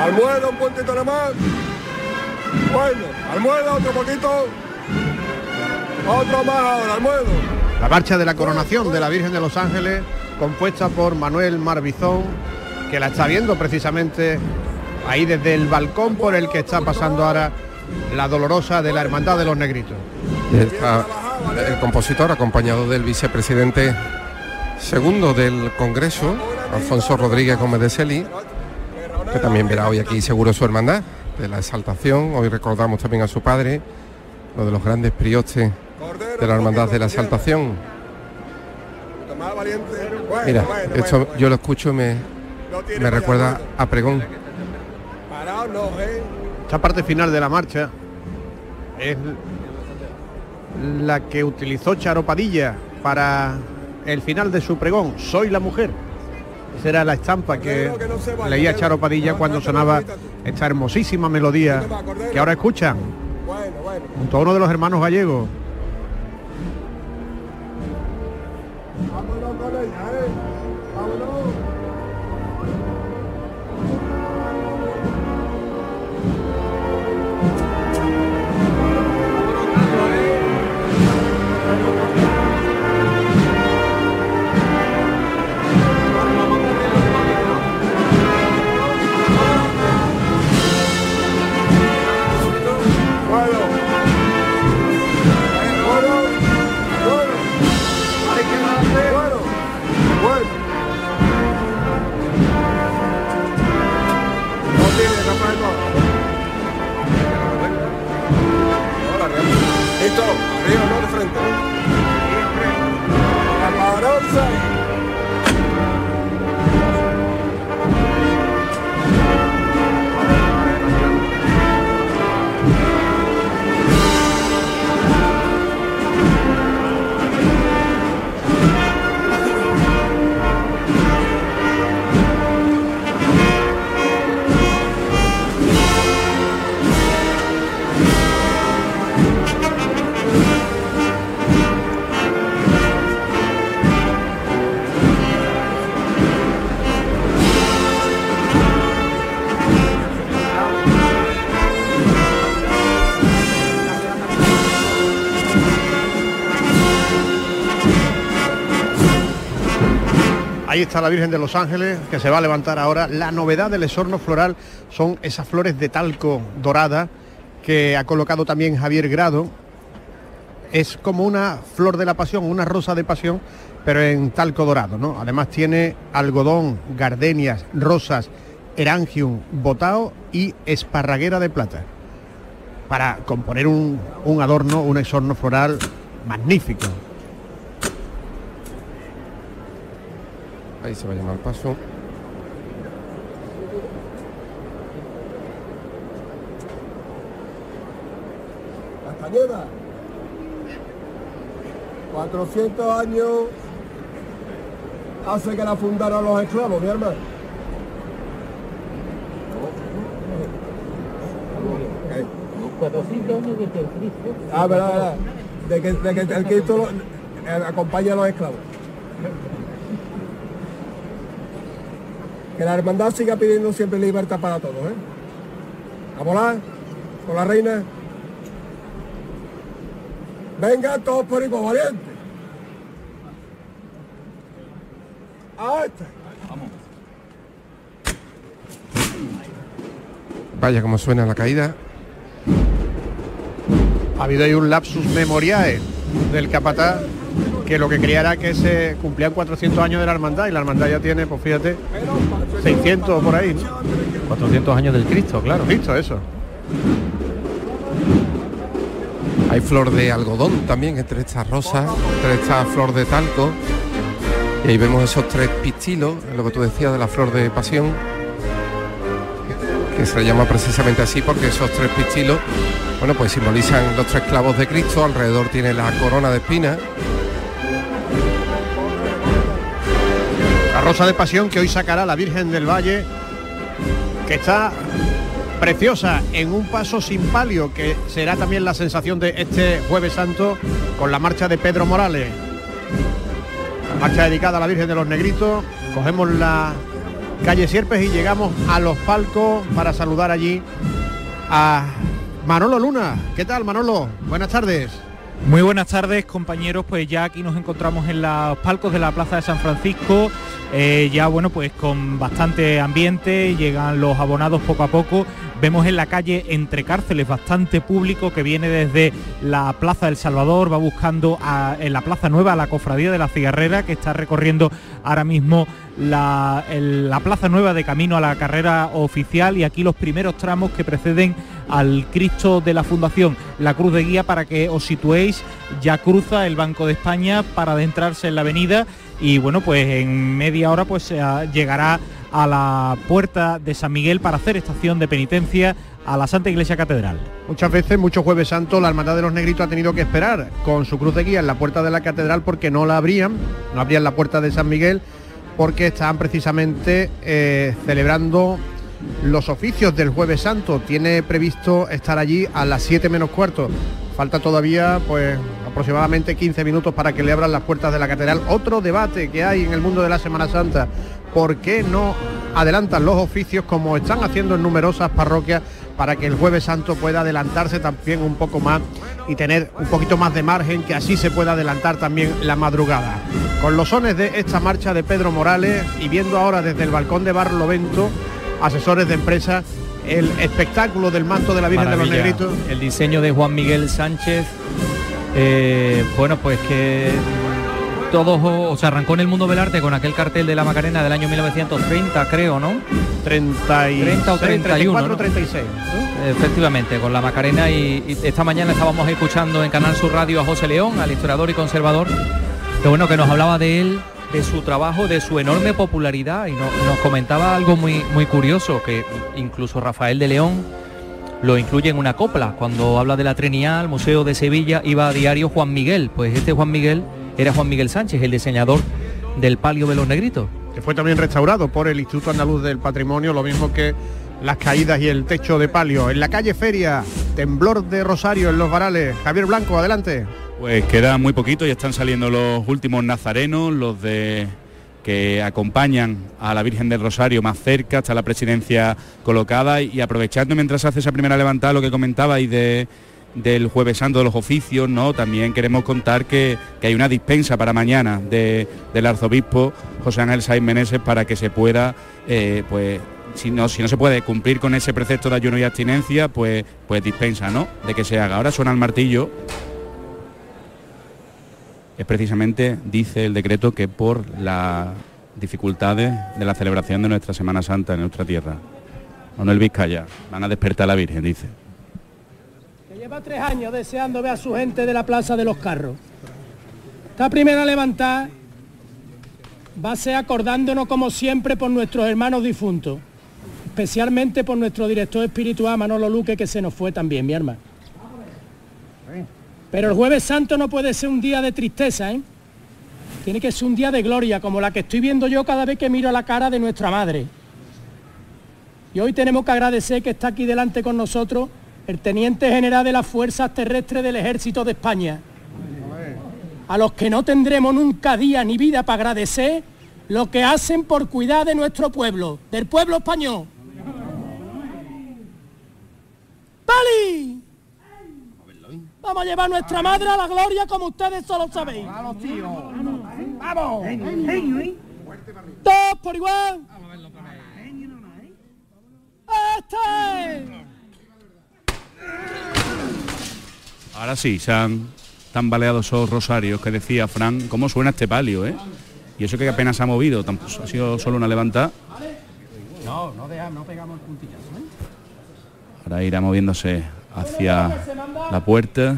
Almuerda un puntito nada más. Bueno, almuerda otro poquito. Otro más ahora, almuerdo. La marcha de la coronación de la Virgen de los Ángeles, compuesta por Manuel Marbizón, que la está viendo precisamente ahí desde el balcón por el que está pasando ahora la dolorosa de la Hermandad de los Negritos. El compositor, acompañado del vicepresidente segundo del Congreso, Alfonso Rodríguez Gómez de Celi, que también verá hoy aquí seguro su hermandad de la Exaltación. Hoy recordamos también a su padre, uno de los grandes priotes de la hermandad de la Exaltación. Mira, esto yo lo escucho y me recuerda a pregón. Esta parte final de la marcha es la que utilizó Charo Padilla para el final de su pregón, Soy la mujer. Esa era la estampa que leía Charo Padilla cuando sonaba esta hermosísima melodía que ahora escuchan junto a uno de los hermanos gallegos. Ahí está la Virgen de los Ángeles, que se va a levantar ahora. La novedad del esorno floral son esas flores de talco dorada que ha colocado también Javier Grado. Es como una flor de la pasión, una rosa de pasión, pero en talco dorado, ¿no? Además tiene algodón, gardenias, rosas, erangium, botao y esparraguera de plata, para componer un adorno, un esorno floral magnífico. Ahí se va a llamar el paso. Castañeda. 400 años hace que la fundaron los esclavos, mi hermano. ¿Eh? 400 años desde el Cristo. Ah, verdad, de que el Cristo acompaña a los esclavos. Que la hermandad siga pidiendo siempre libertad para todos, ¿eh? A volar con la reina. Venga todos por igual, valiente. Ahí está. Vamos. Vaya como suena la caída. Ha habido ahí un lapsus memoriae del capataz, que lo que quería era que se cumplían 400 años de la hermandad, y la hermandad ya tiene, pues fíjate, 600 por ahí, ¿no? 400 años del Cristo, claro. Cristo, eso. Hay flor de algodón también entre estas rosas, entre esta flor de talco, y ahí vemos esos tres pistilos, lo que tú decías de la flor de pasión, que se le llama precisamente así porque esos tres pistilos, bueno, pues simbolizan los tres clavos de Cristo. Alrededor tiene la corona de espinas, la rosa de pasión que hoy sacará la Virgen del Valle, que está preciosa en un paso sin palio, que será también la sensación de este Jueves Santo, con la marcha de Pedro Morales, la marcha dedicada a la Virgen de los Negritos. Cogemos la calle Sierpes y llegamos a los palcos para saludar allí a Manolo Luna. ¿Qué tal, Manolo? Buenas tardes. Muy buenas tardes, compañeros. Pues ya aquí nos encontramos en los palcos de la Plaza de San Francisco, ya bueno, pues con bastante ambiente. Llegan los abonados poco a poco. Vemos en la calle Entre Cárceles bastante público que viene desde la Plaza del Salvador, va buscando en la Plaza Nueva a la Cofradía de la Cigarrera, que está recorriendo ahora mismo la Plaza Nueva de camino a la carrera oficial, y aquí los primeros tramos que preceden al Cristo de la Fundación. La cruz de guía, para que os situéis, ya cruza el Banco de España para adentrarse en la avenida, y bueno, pues en media hora pues llegará a la puerta de San Miguel para hacer estación de penitencia a la Santa Iglesia Catedral. Muchas veces, muchos Jueves Santos, la Hermandad de los Negritos ha tenido que esperar con su cruz de guía en la puerta de la catedral porque no abrían la puerta de San Miguel, porque estaban precisamente celebrando los oficios del Jueves Santo. Tiene previsto estar allí a las 7 menos cuarto. Falta todavía pues aproximadamente 15 minutos para que le abran las puertas de la catedral. Otro debate que hay en el mundo de la Semana Santa: ¿por qué no adelantan los oficios como están haciendo en numerosas parroquias, para que el Jueves Santo pueda adelantarse también un poco más y tener un poquito más de margen, que así se pueda adelantar también la madrugada? Con los sones de esta marcha de Pedro Morales y viendo ahora desde el balcón de Barlovento, asesores de empresa, el espectáculo del manto de la Virgen Maravilla, de los Negritos. El diseño de Juan Miguel Sánchez, bueno, pues que todos, o sea, arrancó en el mundo del arte con aquel cartel de la Macarena del año 1930, creo, ¿no? 30 o 31, 34, ¿no? 36. Efectivamente, con la Macarena, y esta mañana estábamos escuchando en Canal Sur Radio a José León, al historiador y conservador, que bueno, que nos hablaba de él, de su trabajo, de su enorme popularidad, y nos comentaba algo muy, muy curioso, que incluso Rafael de León lo incluye en una copla. Cuando habla de la Trinidad, al Museo de Sevilla, iba a diario Juan Miguel. Pues este Juan Miguel era Juan Miguel Sánchez, el diseñador del palio de los Negritos, que fue también restaurado por el Instituto Andaluz del Patrimonio, lo mismo que las caídas y el techo de palio. En la calle Feria, temblor de Rosario en los Varales. Javier Blanco, adelante. Pues queda muy poquito, ya están saliendo los últimos nazarenos, los de que acompañan a la Virgen del Rosario más cerca, está la presidencia colocada, y aprovechando mientras se hace esa primera levantada lo que comentabais del Jueves Santo, de los oficios, ¿no? También queremos contar que hay una dispensa para mañana del arzobispo José Ángel Sáenz Meneses, para que se pueda, pues si no se puede cumplir con ese precepto de ayuno y abstinencia, pues dispensa, ¿no?, de que se haga. Ahora suena el martillo. Es precisamente, dice el decreto, que por las dificultades de la celebración de nuestra Semana Santa en nuestra tierra. Manuel Vizcaya, van a despertar a la Virgen, dice. Que lleva 3 años deseando ver a su gente de la Plaza de los Carros. Esta primera levantada va a ser acordándonos como siempre por nuestros hermanos difuntos, especialmente por nuestro director espiritual Manolo Luque, que se nos fue también, mi hermano. Pero el Jueves Santo no puede ser un día de tristeza, ¿eh? Tiene que ser un día de gloria, como la que estoy viendo yo cada vez que miro la cara de nuestra madre. Y hoy tenemos que agradecer que está aquí delante con nosotros el Teniente General de las Fuerzas Terrestres del Ejército de España, a los que no tendremos nunca día ni vida para agradecer lo que hacen por cuidar de nuestro pueblo, del pueblo español. ¡Pali! Vamos a llevar a nuestra madre a la gloria, como ustedes solo sabéis. ¡Vamos, tío! ¡Vamos! ¡Dos por igual! ¡Este! Ahora sí, se han tambaleado esos rosarios que decía Fran. ¿Cómo suena este palio, eh? Y eso que apenas se ha movido, tampoco ha sido solo una levantada. No pegamos el puntillazo, ¿eh? Ahora irá moviéndose hacia la puerta.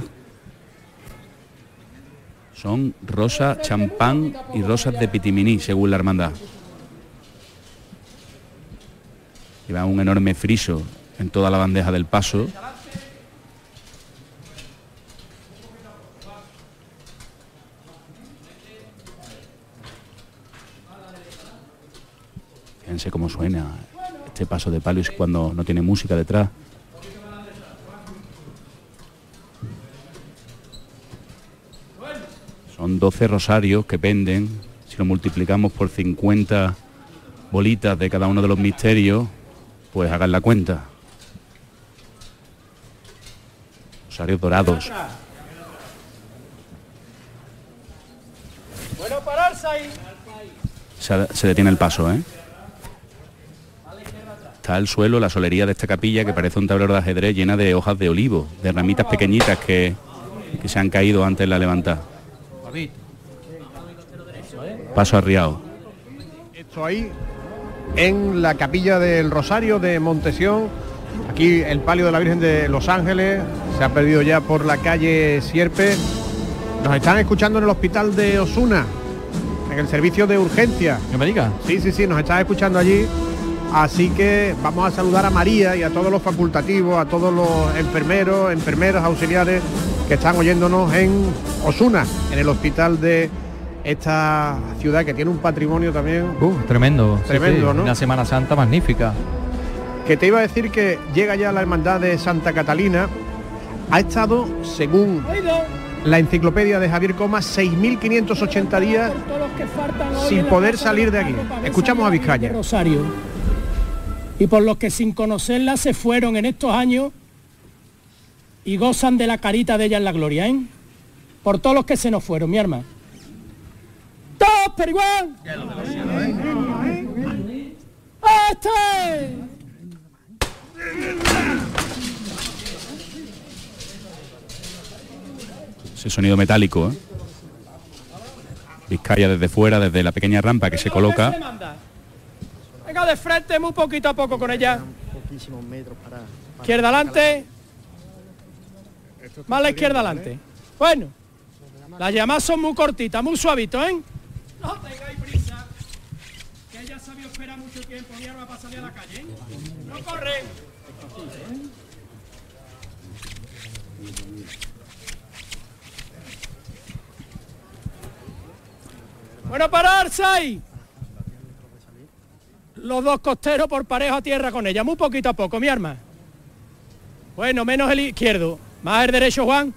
Son rosas champán y rosas de pitiminí, según la hermandad. Y Lleva un enorme friso en toda la bandeja del paso. Fíjense cómo suena este paso de Palios cuando no tiene música detrás. Son 12 rosarios que penden. Si lo multiplicamos por 50 bolitas de cada uno de los misterios, pues hagan la cuenta. Rosarios dorados. Bueno, pararse ahí. Se detiene el paso, ¿eh? Está al suelo la solería de esta capilla, que parece un tablero de ajedrez, llena de hojas de olivo, de ramitas pequeñitas que se han caído antes de la levantada. Paso arriado. Esto ahí, en la capilla del Rosario de Montesión, aquí el palio de la Virgen de Los Ángeles, se ha perdido ya por la calle Sierpe. Nos están escuchando en el hospital de Osuna, en el servicio de urgencia. ¿Qué me diga? Sí, sí, sí, nos están escuchando allí. Así que vamos a saludar a María y a todos los facultativos, a todos los enfermeros, enfermeras, auxiliares que están oyéndonos en Osuna, en el hospital de esta ciudad que tiene un patrimonio también. Tremendo. Tremendo, sí, sí. ¿No? Una Semana Santa magnífica. Que te iba a decir que llega ya la hermandad de Santa Catalina. Ha estado, según la enciclopedia de Javier Comas, 6.580 días sin poder salir de aquí. Escuchamos a Vizcaya. Rosario. Y por los que sin conocerla se fueron en estos años y gozan de la carita de ella en la gloria, ¿eh? Por todos los que se nos fueron, mi hermano. ¡Todos per igual! ¡Este! Ese sonido metálico, ¿eh? Vizcaya desde fuera, desde la pequeña rampa que se coloca. Venga de frente, muy poquito a poco con ella. Poquísimos metros para... Izquierda adelante. Más la izquierda adelante. Bueno. Las llamadas son muy cortitas, muy suavitos, ¿eh? No tengáis prisa. Que ella sabía esperar mucho tiempo, mi arma para salir a la calle, ¿eh? No corre. Bueno, pararse ahí. Los dos costeros por parejo a tierra con ella. Muy poquito a poco, mi arma. Bueno, menos el izquierdo. Más el derecho, Juan.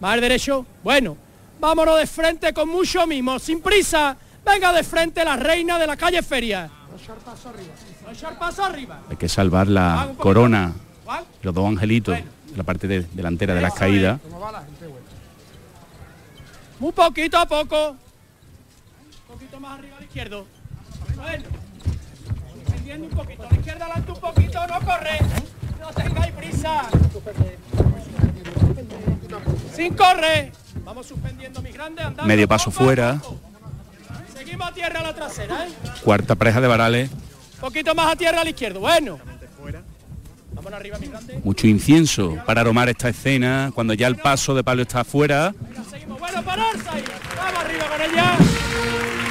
Más el derecho. Bueno, vámonos de frente con mucho mimo. Sin prisa. Venga de frente la reina de la calle Feria. No echar paso arriba. No echar paso arriba. Hay que salvar la corona. ¿Juan? Los dos angelitos. Bueno. La parte delantera de las caídas. Muy poquito a poco. Un poquito más arriba al izquierdo. Bueno. Un poquito, a la izquierda adelante un poquito, no corre, no tengáis prisa. Sin corre. Vamos suspendiendo, mis grandes, andando. Medio paso fuera. Seguimos a tierra a la trasera, ¿eh? Cuarta pareja de varales. Un poquito más a tierra al izquierdo, bueno. Vamos arriba, mis grandes. Mucho incienso para aromar esta escena, cuando ya el paso de Pablo está afuera. Venga, seguimos, bueno, pararse ahí. Vamos arriba con ella.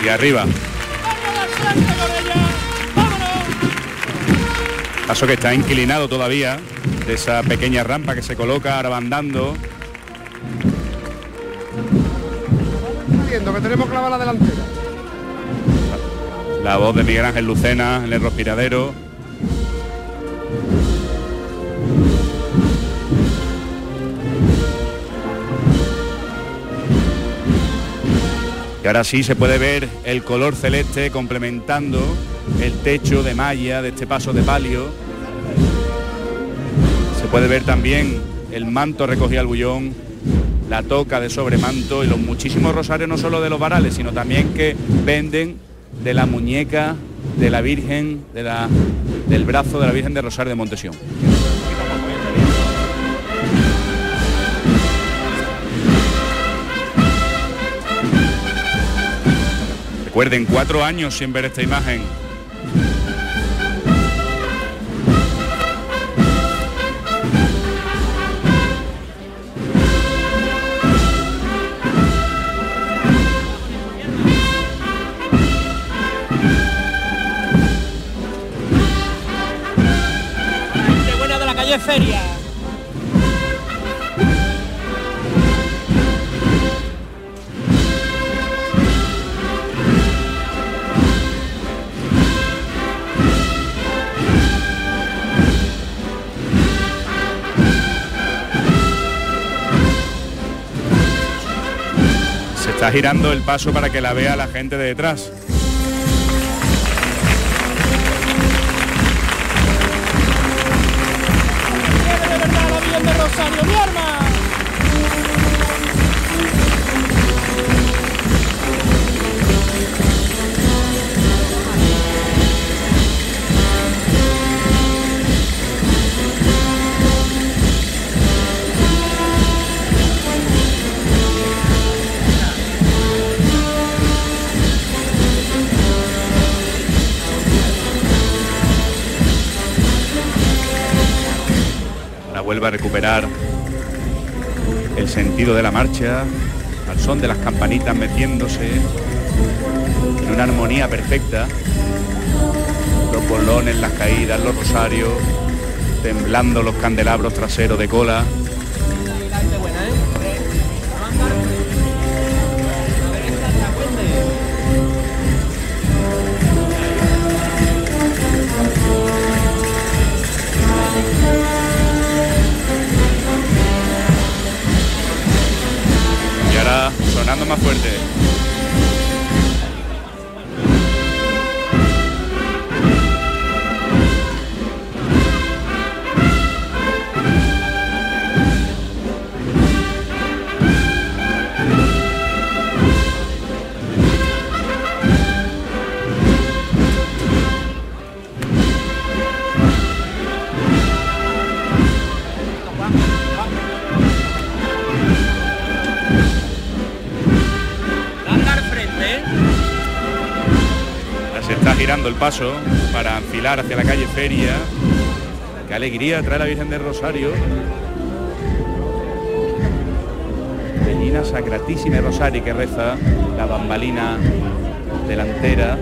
Y arriba. Vamos de frente con ella. Paso que está inclinado todavía, de esa pequeña rampa que se coloca, ahora va andando. Viendo que tenemos clavada la delantera. La voz de Miguel Ángel Lucena en el respiradero. Y ahora sí se puede ver el color celeste complementando el techo de malla de este paso de palio. Se puede ver también el manto recogido al bullón, la toca de sobremanto y los muchísimos rosarios, no solo de los varales, sino también que venden de la muñeca de la Virgen, del brazo de la Virgen de Rosario de Montesión. Recuerden, 4 años sin ver esta imagen. hoy es feria. Se está girando el paso para que la vea la gente de detrás. Vuelve a recuperar el sentido de la marcha, al son de las campanitas metiéndose en una armonía perfecta. Los bolones, las caídas, los rosarios, temblando los candelabros traseros de cola. Sonando más fuerte. Girando el paso para enfilar hacia la calle Feria. Qué alegría trae la Virgen del Rosario. Bellina Sacratísima de Rosario que reza la bambalina delantera,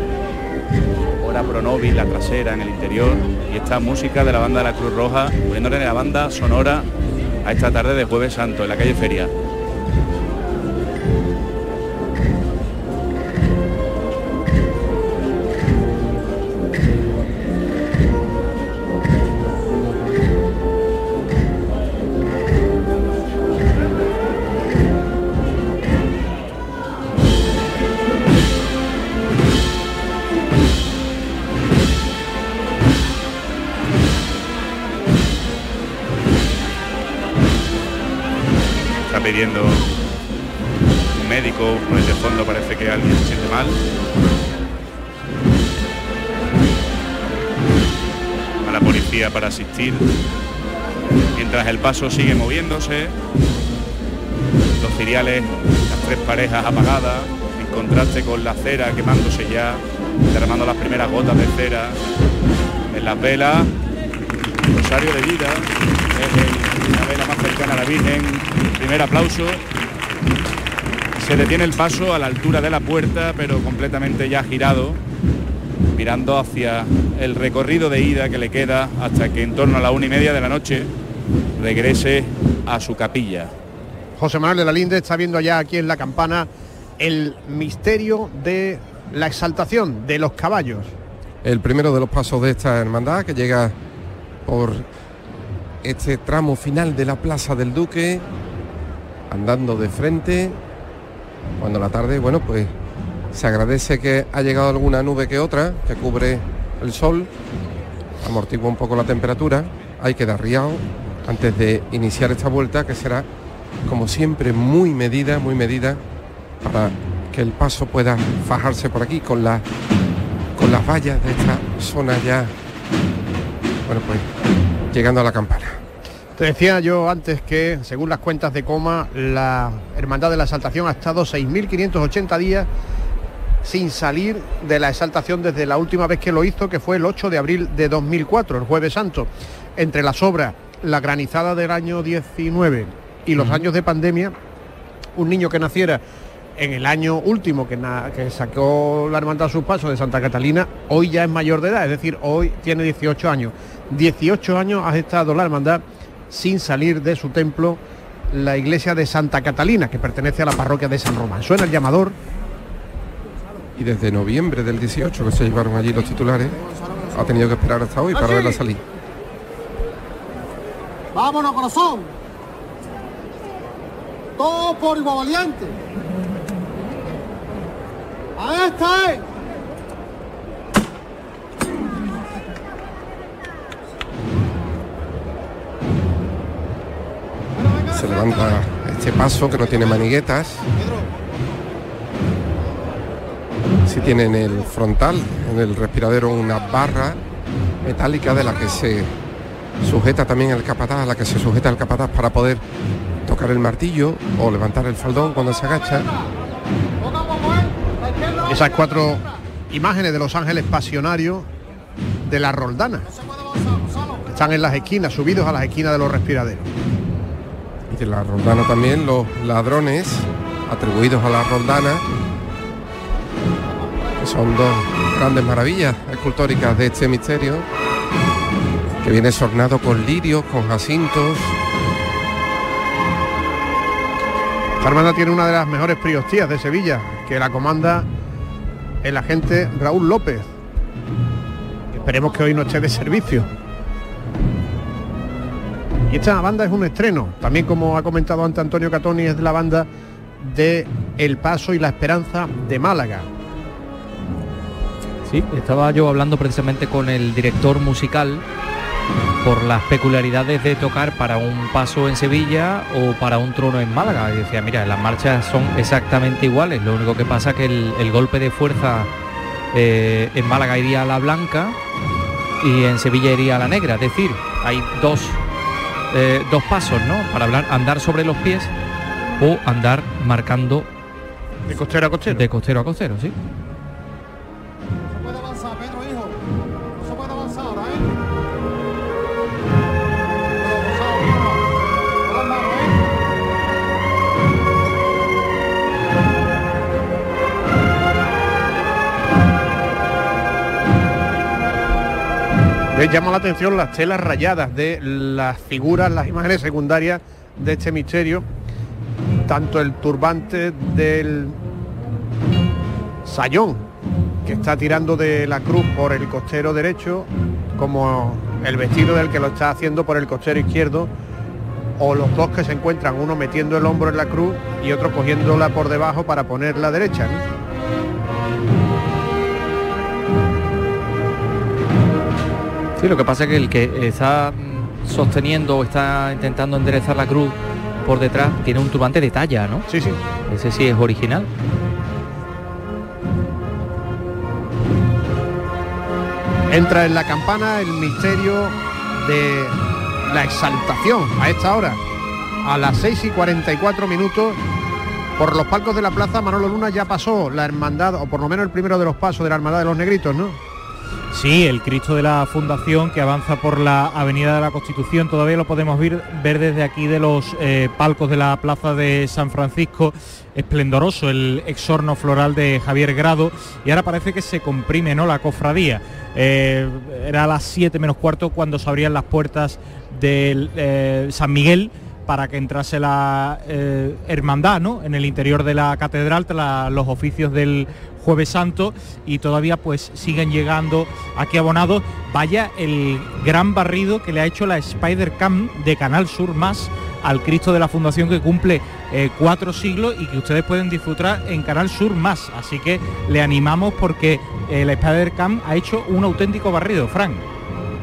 ora pro nobis la trasera en el interior, y esta música de la banda de la Cruz Roja poniéndole la banda sonora a esta tarde de Jueves Santo en la calle Feria. Pidiendo un médico, por el de fondo parece que alguien se siente mal. A la policía para asistir. Mientras el paso sigue moviéndose, los ciriales, las tres parejas apagadas, en contraste con la cera quemándose ya, derramando las primeras gotas de cera en las velas. Rosario de Vida es la vela más cercana a la Virgen. Primer aplauso. Se detiene el paso a la altura de la puerta, pero completamente ya girado, mirando hacia el recorrido de ida que le queda hasta que en torno a la 1:30 de la noche regrese a su capilla. José Manuel de la Linde está viendo ya aquí en la campana el misterio de la exaltación de los caballos. El primero de los pasos de esta hermandad que llega por este tramo final de la Plaza del Duque, andando de frente, cuando la tarde, bueno, pues se agradece que ha llegado alguna nube que otra, que cubre el sol, amortigua un poco la temperatura, hay que dar riado antes de iniciar esta vuelta, que será, como siempre, muy medida, para que el paso pueda fajarse por aquí, con las vallas de esta zona ya. Bueno, pues llegando a la campana. Te decía yo antes que, según las cuentas de Coma, la Hermandad de la Exaltación ha estado 6.580 días sin salir de la Exaltación desde la última vez que lo hizo, que fue el 8 de abril de 2004, el Jueves Santo. Entre las obras, la granizada del año 19 y los años de pandemia, un niño que naciera en el año último que sacó la hermandad a sus pasos de Santa Catalina, hoy ya es mayor de edad, es decir, hoy tiene 18 años. 18 años ha estado la hermandad sin salir de su templo, la iglesia de Santa Catalina, que pertenece a la parroquia de San Román. Suena el llamador. Y desde noviembre del 18 que se llevaron allí los titulares, ha tenido que esperar hasta hoy para verla salir. ¡Vámonos, corazón! ¡Todo por igual valiente! ¡Ahí está! Se levanta este paso que no tiene maniguetas. Sí tiene en el frontal, en el respiradero, una barra metálica de la que se sujeta también el capataz, a la que se sujeta el capataz para poder tocar el martillo o levantar el faldón cuando se agacha. Esas cuatro imágenes de los ángeles pasionarios de la Roldana están en las esquinas, subidos a las esquinas de los respiraderos. Y de la Roldana también los ladrones atribuidos a la Roldana, que son dos grandes maravillas escultóricas de este misterio, que viene adornado con lirios, con jacintos. Esta hermandad tiene una de las mejores priostías de Sevilla, que la comanda el agente Raúl López. Esperemos que hoy no esté de servicio. Y esta banda es un estreno, también, como ha comentado antes Antonio Catoni, es la banda de El Paso y la Esperanza de Málaga. Sí, estaba yo hablando precisamente con el director musical por las peculiaridades de tocar para un paso en Sevilla o para un trono en Málaga. Y decía, mira, las marchas son exactamente iguales, lo único que pasa es que el golpe de fuerza en Málaga iría a la blanca y en Sevilla iría a la negra. Es decir, hay dos pasos, ¿no? Para andar sobre los pies o andar marcando de costero a costero. De costero a costero, sí. Les llama la atención las telas rayadas de las figuras, las imágenes secundarias de este misterio. Tanto el turbante del sayón, que está tirando de la cruz por el costero derecho, como el vestido del que lo está haciendo por el costero izquierdo, o los dos que se encuentran, uno metiendo el hombro en la cruz y otro cogiéndola por debajo para ponerla derecha, ¿no? Sí, lo que pasa es que el que está sosteniendo o está intentando enderezar la cruz por detrás tiene un turbante de talla, ¿no? Sí, sí. Ese sí es original. Entra en la campana el misterio de la exaltación a esta hora, a las 6:44 por los palcos de la plaza. Manolo Luna, ya pasó la hermandad, o por lo menos el primero de los pasos de la hermandad de los negritos, ¿no? Sí, el Cristo de la Fundación, que avanza por la Avenida de la Constitución, todavía lo podemos ver desde aquí de los palcos de la Plaza de San Francisco. Esplendoroso el exorno floral de Javier Grado, y ahora parece que se comprime, ¿no?, la cofradía. Era a las 7:45 cuando se abrían las puertas del San Miguel para que entrase la hermandad, ¿no?, en el interior de la catedral tras los oficios del Jueves Santo, y todavía pues siguen llegando aquí abonados. Vaya el gran barrido que le ha hecho la Spider-Cam de Canal Sur Más al Cristo de la Fundación, que cumple 4 siglos y que ustedes pueden disfrutar en Canal Sur Más. Así que le animamos porque la Spider-Cam ha hecho un auténtico barrido, Frank.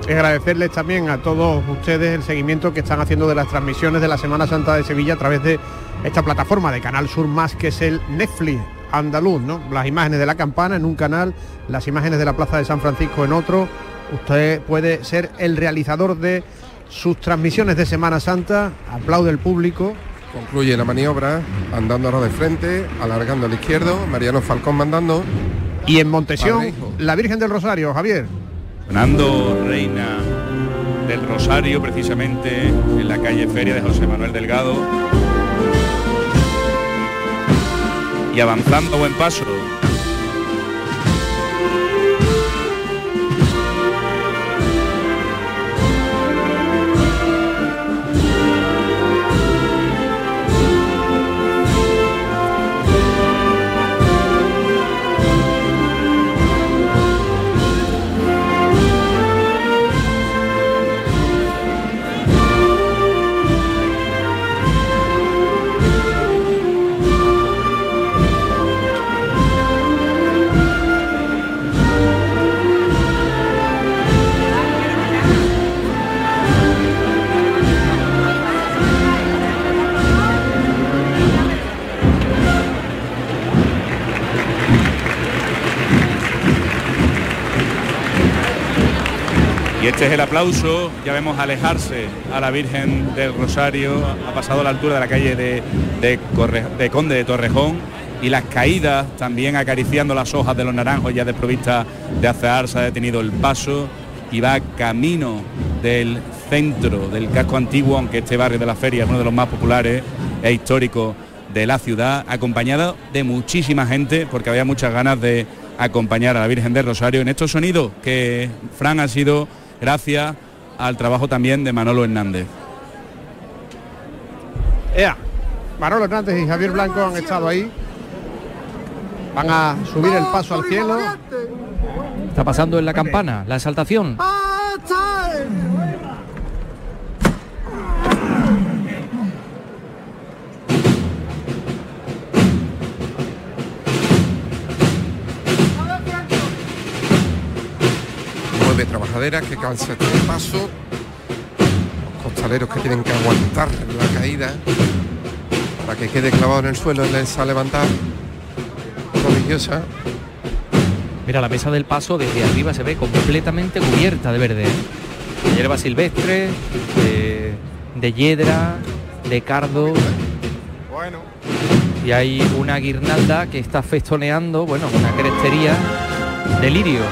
Agradecerles también a todos ustedes el seguimiento que están haciendo de las transmisiones de la Semana Santa de Sevilla a través de esta plataforma de Canal Sur Más, que es el Netflix andaluz, ¿no? Las imágenes de la campana en un canal, las imágenes de la Plaza de San Francisco en otro. Usted puede ser el realizador de sus transmisiones de Semana Santa. Aplaude el público. Concluye la maniobra andando ahora de frente, alargando al izquierdo, Mariano Falcón mandando. Y en Montesión, padre, la Virgen del Rosario, Javier. Fernando, Reina del Rosario, precisamente en la calle Feria de José Manuel Delgado. y avanzando, buen paso. Y este es el aplauso, ya vemos alejarse a la Virgen del Rosario, ha pasado a la altura de la calle de Conde de Torrejón, y las caídas también acariciando las hojas de los naranjos ya desprovistas de azahar. Se ha detenido el paso y va camino del centro del casco antiguo, aunque este barrio de la Feria es uno de los más populares e históricos de la ciudad, acompañado de muchísima gente, porque había muchas ganas de acompañar a la Virgen del Rosario en estos sonidos que, Fran, ha sido gracias al trabajo también de Manolo Hernández. Ea, Manolo Hernández y Javier Blanco han estado ahí. Van a subir el paso al cielo. Está pasando en la campana, la exaltación. De trabajaderas que cansa este paso, los costaleros que tienen que aguantar la caída para que quede clavado en el suelo, les a levantar prodigiosa. Mira, la mesa del paso desde arriba se ve completamente cubierta de verde, de hierba silvestre, de yedra, de cardo. Bueno. Y hay una guirnalda que está festoneando, bueno, una crestería de lirio.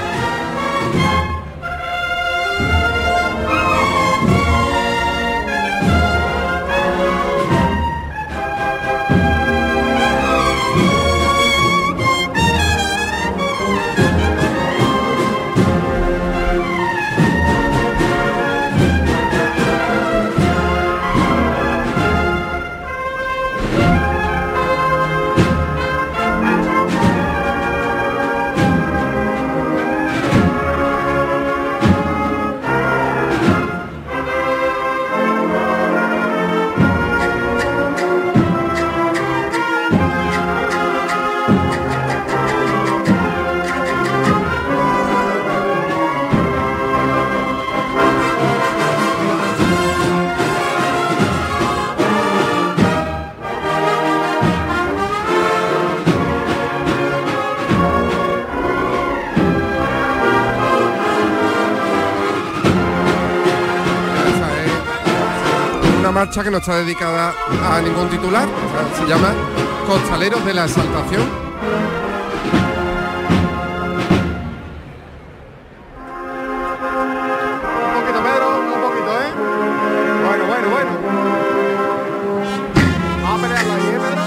Marcha que no está dedicada a ningún titular, se llama Costaleros de la Exaltación. Un poquito, Pedro, un poquito, ¿eh? Bueno. Vamos a pelearla ahí, Pedro.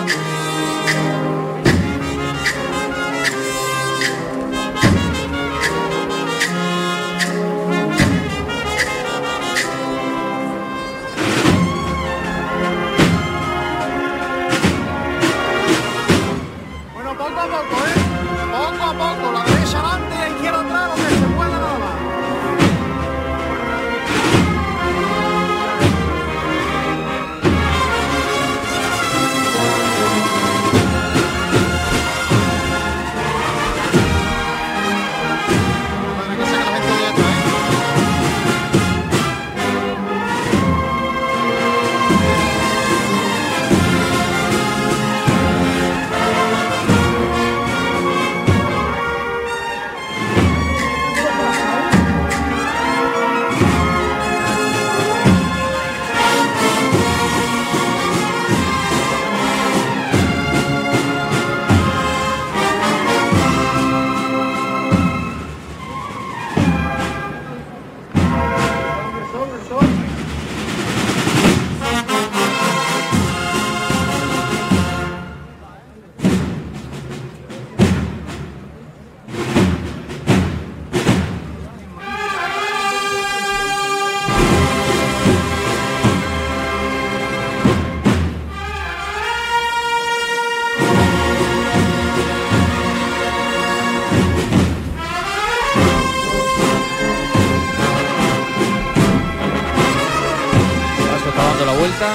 dando la vuelta.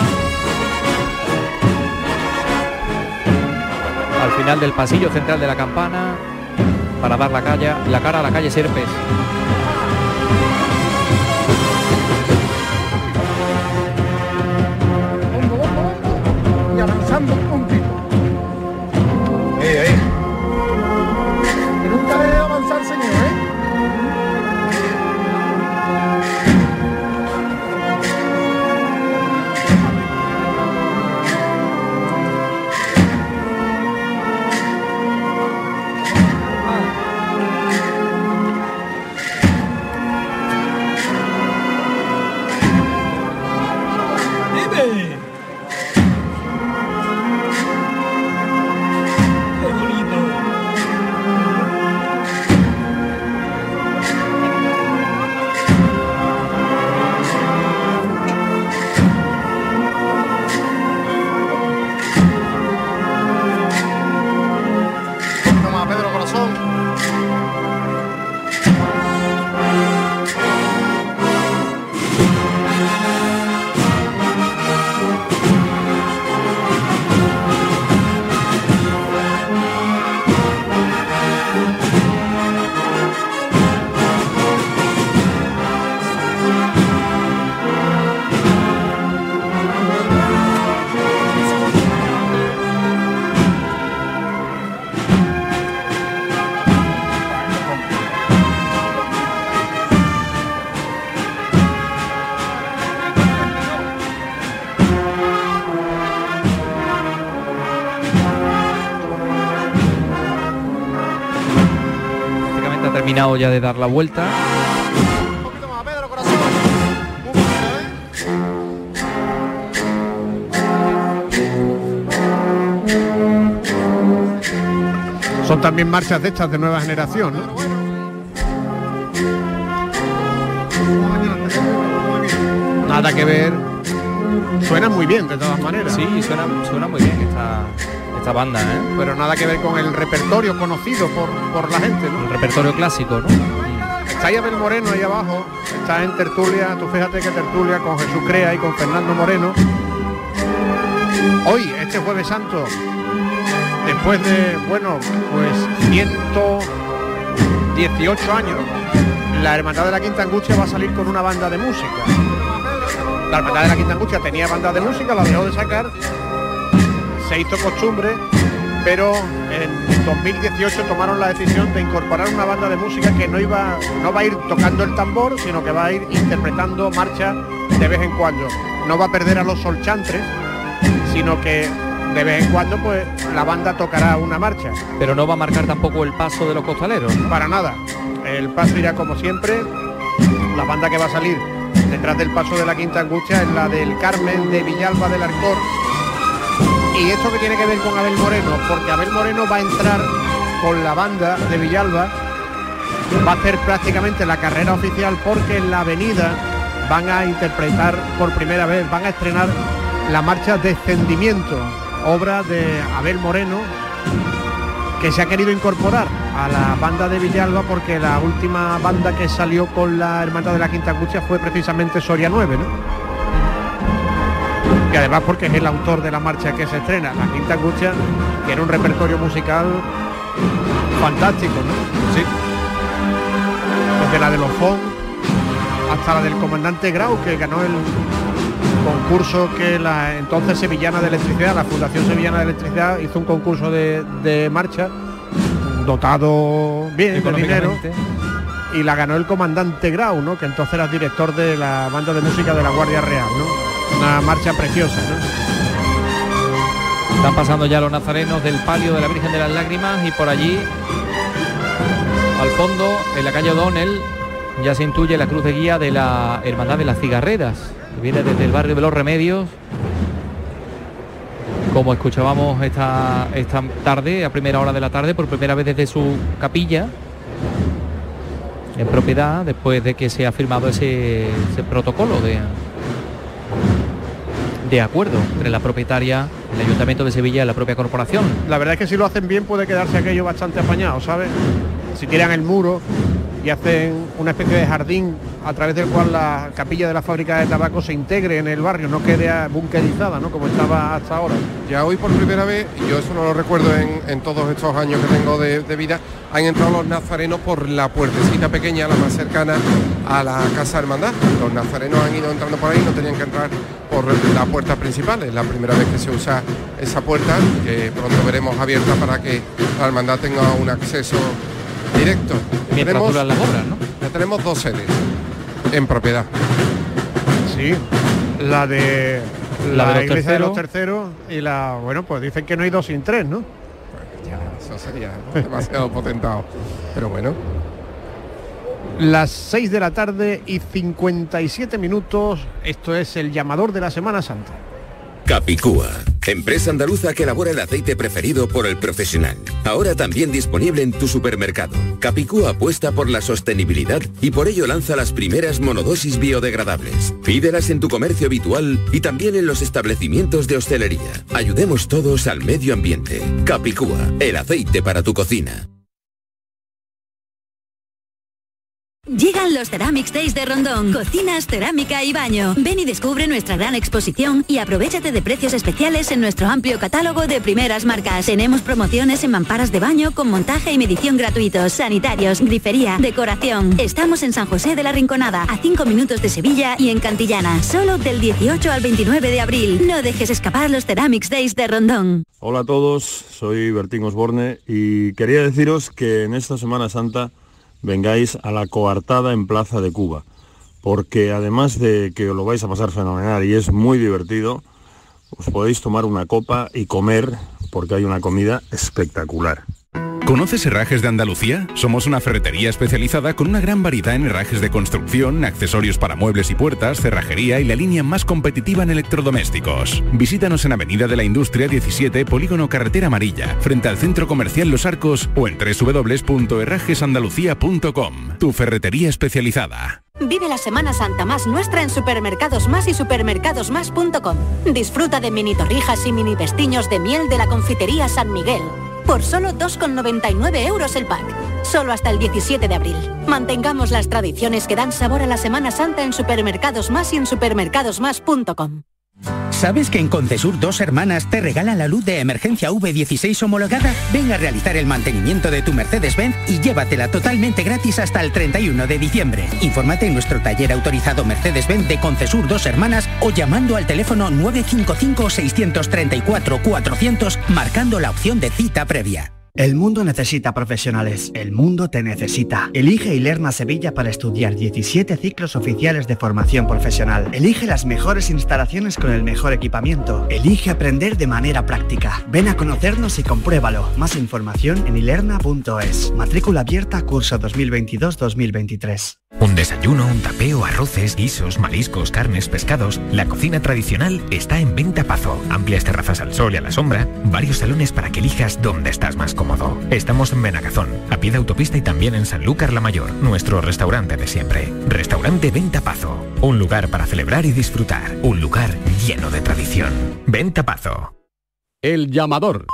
Al final del pasillo central de la campana, para dar la cara a la calle Sierpes. Y avanzando un poquito. Que nunca deje de avanzar, señor, Terminado ya de dar la vuelta. Un poquito más, Pedro, corazón. Son también marchas de estas de nueva generación, ¿no? Nada que ver. Suena muy bien de todas maneras. Sí, suena muy bien esta banda, ¿eh? Pero nada que ver con el repertorio conocido por la gente, ¿no? El repertorio clásico, ¿no? Está Abel Moreno ahí abajo, está en tertulia, tú fíjate que tertulia con Jesús Crea y con Fernando Moreno. Hoy, este Jueves Santo, después de, bueno, pues 118 años, la Hermandad de la Quinta Angustia va a salir con una banda de música. La Hermandad de la Quinta Angustia tenía banda de música, la dejó de sacar. Se hizo costumbre, pero en 2018 tomaron la decisión de incorporar una banda de música que no va a ir tocando el tambor, sino que va a ir interpretando marchas de vez en cuando. No va a perder a los solchantres, sino que de vez en cuando pues la banda tocará una marcha. Pero no va a marcar tampoco el paso de los costaleros. Para nada. El paso irá como siempre. La banda que va a salir detrás del paso de la Quinta Angustia es la del Carmen de Villalba del Alcor. Y esto que tiene que ver con Abel Moreno, porque Abel Moreno va a entrar con la banda de Villalba, va a hacer prácticamente la carrera oficial, porque en la avenida van a interpretar por primera vez, van a estrenar la marcha Descendimiento, obra de Abel Moreno, que se ha querido incorporar a la banda de Villalba, porque la última banda que salió con la Hermandad de la Quinta Angustia fue precisamente Soria 9, ¿no? Y además porque es el autor de la marcha que se estrena, la Quinta Angustia, que era un repertorio musical fantástico, ¿no? Sí. Desde la de los Fon hasta la del comandante Grau, que ganó el concurso que la entonces Sevillana de Electricidad, la Fundación Sevillana de Electricidad, hizo un concurso de marcha, dotado bien de dinero, y la ganó el comandante Grau, ¿no? Que entonces era director de la banda de música de la Guardia Real, ¿no? Una marcha preciosa, ¿no? Están pasando ya los nazarenos del palio de la Virgen de las Lágrimas, y por allí, al fondo, en la calle O'Donnell, ya se intuye la cruz de guía de la Hermandad de las Cigarreras, que viene desde el barrio de Los Remedios. Como escuchábamos esta tarde, a primera hora de la tarde, por primera vez desde su capilla en propiedad, después de que se ha firmado ese protocolo de acuerdo entre la propietaria, el Ayuntamiento de Sevilla y la propia corporación. La verdad es que si lo hacen bien puede quedarse aquello bastante apañado, ¿sabes? Si tiran el muro, y hacen una especie de jardín a través del cual la capilla de la fábrica de tabaco se integre en el barrio, no quede bunkerizada, ¿no?, como estaba hasta ahora. Ya hoy por primera vez, yo eso no lo recuerdo en todos estos años que tengo de vida, han entrado los nazarenos por la puertecita pequeña, la más cercana a la Casa Hermandad. Los nazarenos han ido entrando por ahí, no tenían que entrar por la puerta principal. Es la primera vez que se usa esa puerta, que pronto veremos abierta para que la hermandad tenga un acceso directo. Mientras duran las obras, ¿no? Ya tenemos dos sedes en propiedad. Sí, la de la iglesia de los terceros y la, bueno, pues dicen que no hay dos sin tres, ¿no? Ya, eso sería, ¿no?, demasiado potentado, pero bueno. Las 6 de la tarde y 57 minutos, esto es el llamador de la Semana Santa. Capicúa, empresa andaluza que elabora el aceite preferido por el profesional. Ahora también disponible en tu supermercado. Capicúa apuesta por la sostenibilidad y por ello lanza las primeras monodosis biodegradables. Pídelas en tu comercio habitual y también en los establecimientos de hostelería. Ayudemos todos al medio ambiente. Capicúa, el aceite para tu cocina. Llegan los Ceramics Days de Rondón, cocinas, cerámica y baño. Ven y descubre nuestra gran exposición y aprovéchate de precios especiales en nuestro amplio catálogo de primeras marcas. Tenemos promociones en mamparas de baño con montaje y medición gratuitos, sanitarios, grifería, decoración. Estamos en San José de la Rinconada, a 5 minutos de Sevilla y en Cantillana, solo del 18 al 29 de abril. No dejes escapar los Ceramics Days de Rondón. Hola a todos, soy Bertín Osborne y quería deciros que en esta Semana Santa vengáis a la Coartada en Plaza de Cuba, porque además de que os lo vais a pasar fenomenal y es muy divertido, os podéis tomar una copa y comer, porque hay una comida espectacular. ¿Conoces Herrajes de Andalucía? Somos una ferretería especializada con una gran variedad en herrajes de construcción, accesorios para muebles y puertas, cerrajería y la línea más competitiva en electrodomésticos. Visítanos en Avenida de la Industria 17, Polígono Carretera Amarilla, frente al Centro Comercial Los Arcos o en www.herrajesandalucía.com. Tu ferretería especializada. Vive la Semana Santa más nuestra en Supermercados Más y supermercadosmás.com. Disfruta de mini torrijas y mini pestiños de miel de la confitería San Miguel, por solo 2,99 euros el pack. Solo hasta el 17 de abril. Mantengamos las tradiciones que dan sabor a la Semana Santa en Supermercados Más y en supermercadosmás.com. ¿Sabes que en Concesur Dos Hermanas te regala la luz de emergencia V16 homologada? Ven a realizar el mantenimiento de tu Mercedes-Benz y llévatela totalmente gratis hasta el 31 de diciembre. Infórmate en nuestro taller autorizado Mercedes-Benz de Concesur Dos Hermanas o llamando al teléfono 955-634-400 marcando la opción de cita previa. El mundo necesita profesionales, el mundo te necesita. Elige Ilerna Sevilla para estudiar 17 ciclos oficiales de formación profesional. Elige las mejores instalaciones con el mejor equipamiento. Elige aprender de manera práctica. Ven a conocernos y compruébalo. Más información en ilerna.es. Matrícula abierta, curso 2022-2023. Un desayuno, un tapeo, arroces, guisos, mariscos, carnes, pescados. La cocina tradicional está en Venta Pazo. Amplias terrazas al sol y a la sombra, varios salones para que elijas dónde estás más cómodo. Estamos en Benagazón, a pie de autopista, y también en Sanlúcar la Mayor, nuestro restaurante de siempre. Restaurante Venta Pazo, un lugar para celebrar y disfrutar, un lugar lleno de tradición. Venta Pazo. El llamador.